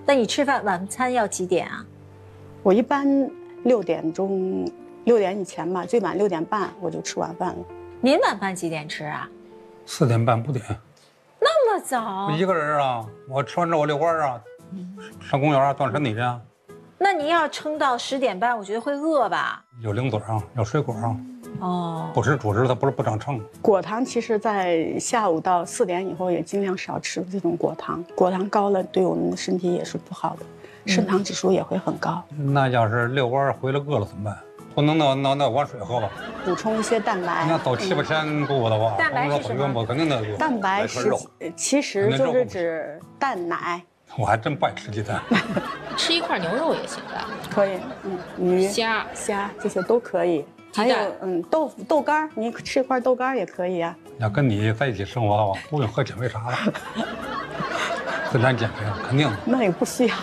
那你吃饭晚餐要几点啊？我一般六点钟，六点以前吧，最晚六点半我就吃晚饭了。您晚饭几点吃啊？四点半五点。那么早？我一个人啊，我吃完之后我遛弯啊，上公园啊，锻炼身体去啊。 那您要撑到十点半，我觉得会饿吧？有零嘴啊，有水果啊。哦，不吃主食，它不是不长秤。果糖其实，在下午到四点以后也尽量少吃这种果糖，果糖高了对我们的身体也是不好的，升糖指数也会很高。嗯、那要是遛弯回来饿了怎么办？不能那那那碗水喝吧，补充一些蛋白。那走七八千步的话，蛋白是什么？肯定得有。蛋白是其实就是指蛋奶。 我还真不爱吃鸡蛋，吃一块牛肉也行吧？可以，嗯，鱼、虾、虾这些都可以。还有，嗯，豆腐、豆干你吃一块豆干也可以啊。要跟你在一起生活的话，不用喝减肥茶了，自然减肥了，肯定的。那也不需要，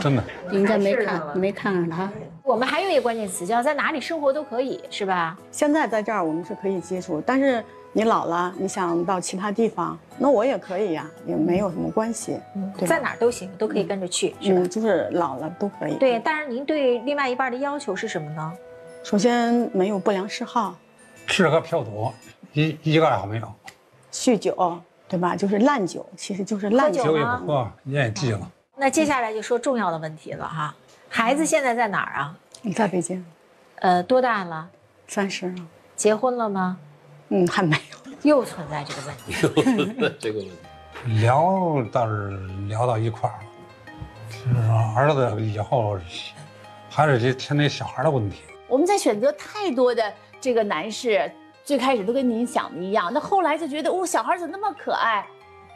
真的。你应该没看，没看上他。我们还有一个关键词叫在哪里生活都可以，是吧？现在在这儿我们是可以接触，但是。 你老了，你想到其他地方，那我也可以呀、啊，也没有什么关系，嗯、在哪儿都行，都可以跟着去，嗯、是吧、嗯？就是老了都可以。对，但是您对另外一半的要求是什么呢？首先没有不良嗜好，吃喝嫖赌一一个爱好没有，酗酒对吧？就是烂酒，其实就是烂酒，酒也不喝，烟也戒了、嗯。那接下来就说重要的问题了哈，孩子现在在哪儿啊？你在北京，呃，多大了？三十了。结婚了吗？ 嗯，还没有，又存在这个问题，又存在这个问题，聊倒是聊到一块儿了，就是儿子以后还是得那小孩的问题。我们在选择太多的这个男士，最开始都跟您想的一样，那后来就觉得，哦，小孩怎么那么可爱？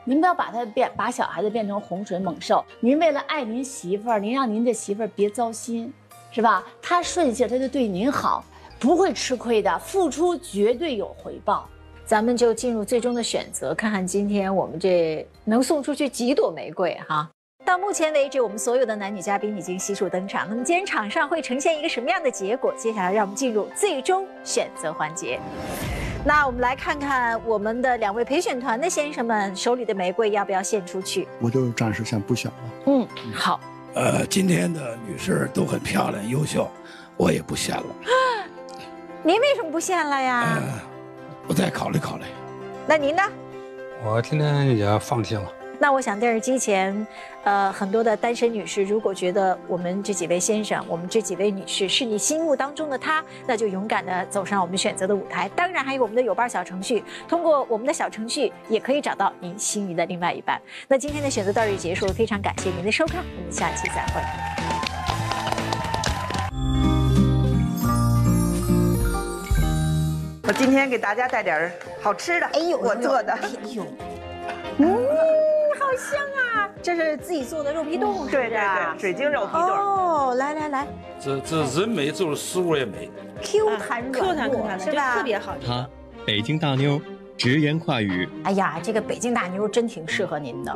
您不要把他变，把小孩子变成洪水猛兽。您为了爱您媳妇儿，您让您的媳妇儿别糟心，是吧？她顺性，她就对您好。 不会吃亏的，付出绝对有回报。咱们就进入最终的选择，看看今天我们这能送出去几朵玫瑰哈。到目前为止，我们所有的男女嘉宾已经悉数登场。那么今天场上会呈现一个什么样的结果？接下来让我们进入最终选择环节。那我们来看看我们的两位陪选团的先生们手里的玫瑰要不要献出去？我就暂时先不选了。嗯，好。呃，今天的女士都很漂亮、优秀，我也不选了。您为什么不献了呀？呃、我再考虑考虑。那您呢？我今天也放弃了。那我想电视机前，呃，很多的单身女士，如果觉得我们这几位先生，我们这几位女士是你心目当中的他，那就勇敢地走上我们选择的舞台。当然，还有我们的有伴小程序，通过我们的小程序也可以找到您心仪的另外一半。那今天的选择到这里结束，非常感谢您的收看，我们下期再会。我今天给大家带点好吃的，哎呦，我做的，哎呦，嗯，好香啊！这是自己做的肉皮冻，对对对，水晶肉皮冻。哦，来来来，这这人美就是食物也美 ，Q 弹软糯是吧？特别好。它北京大妞，直言快语。哎呀，这个北京大妞真挺适合您的，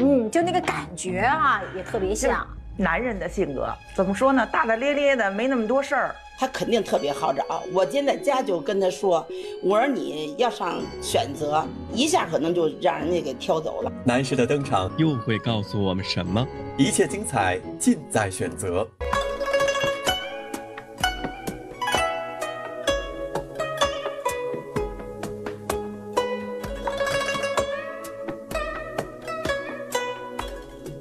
嗯，就那个感觉啊，也特别像男人的性格。怎么说呢？大大咧咧的，没那么多事儿。 他肯定特别好找。我今天在家就跟他说：“我说你要上选择，一下可能就让人家给挑走了。”男士的登场又会告诉我们什么？一切精彩尽在选择。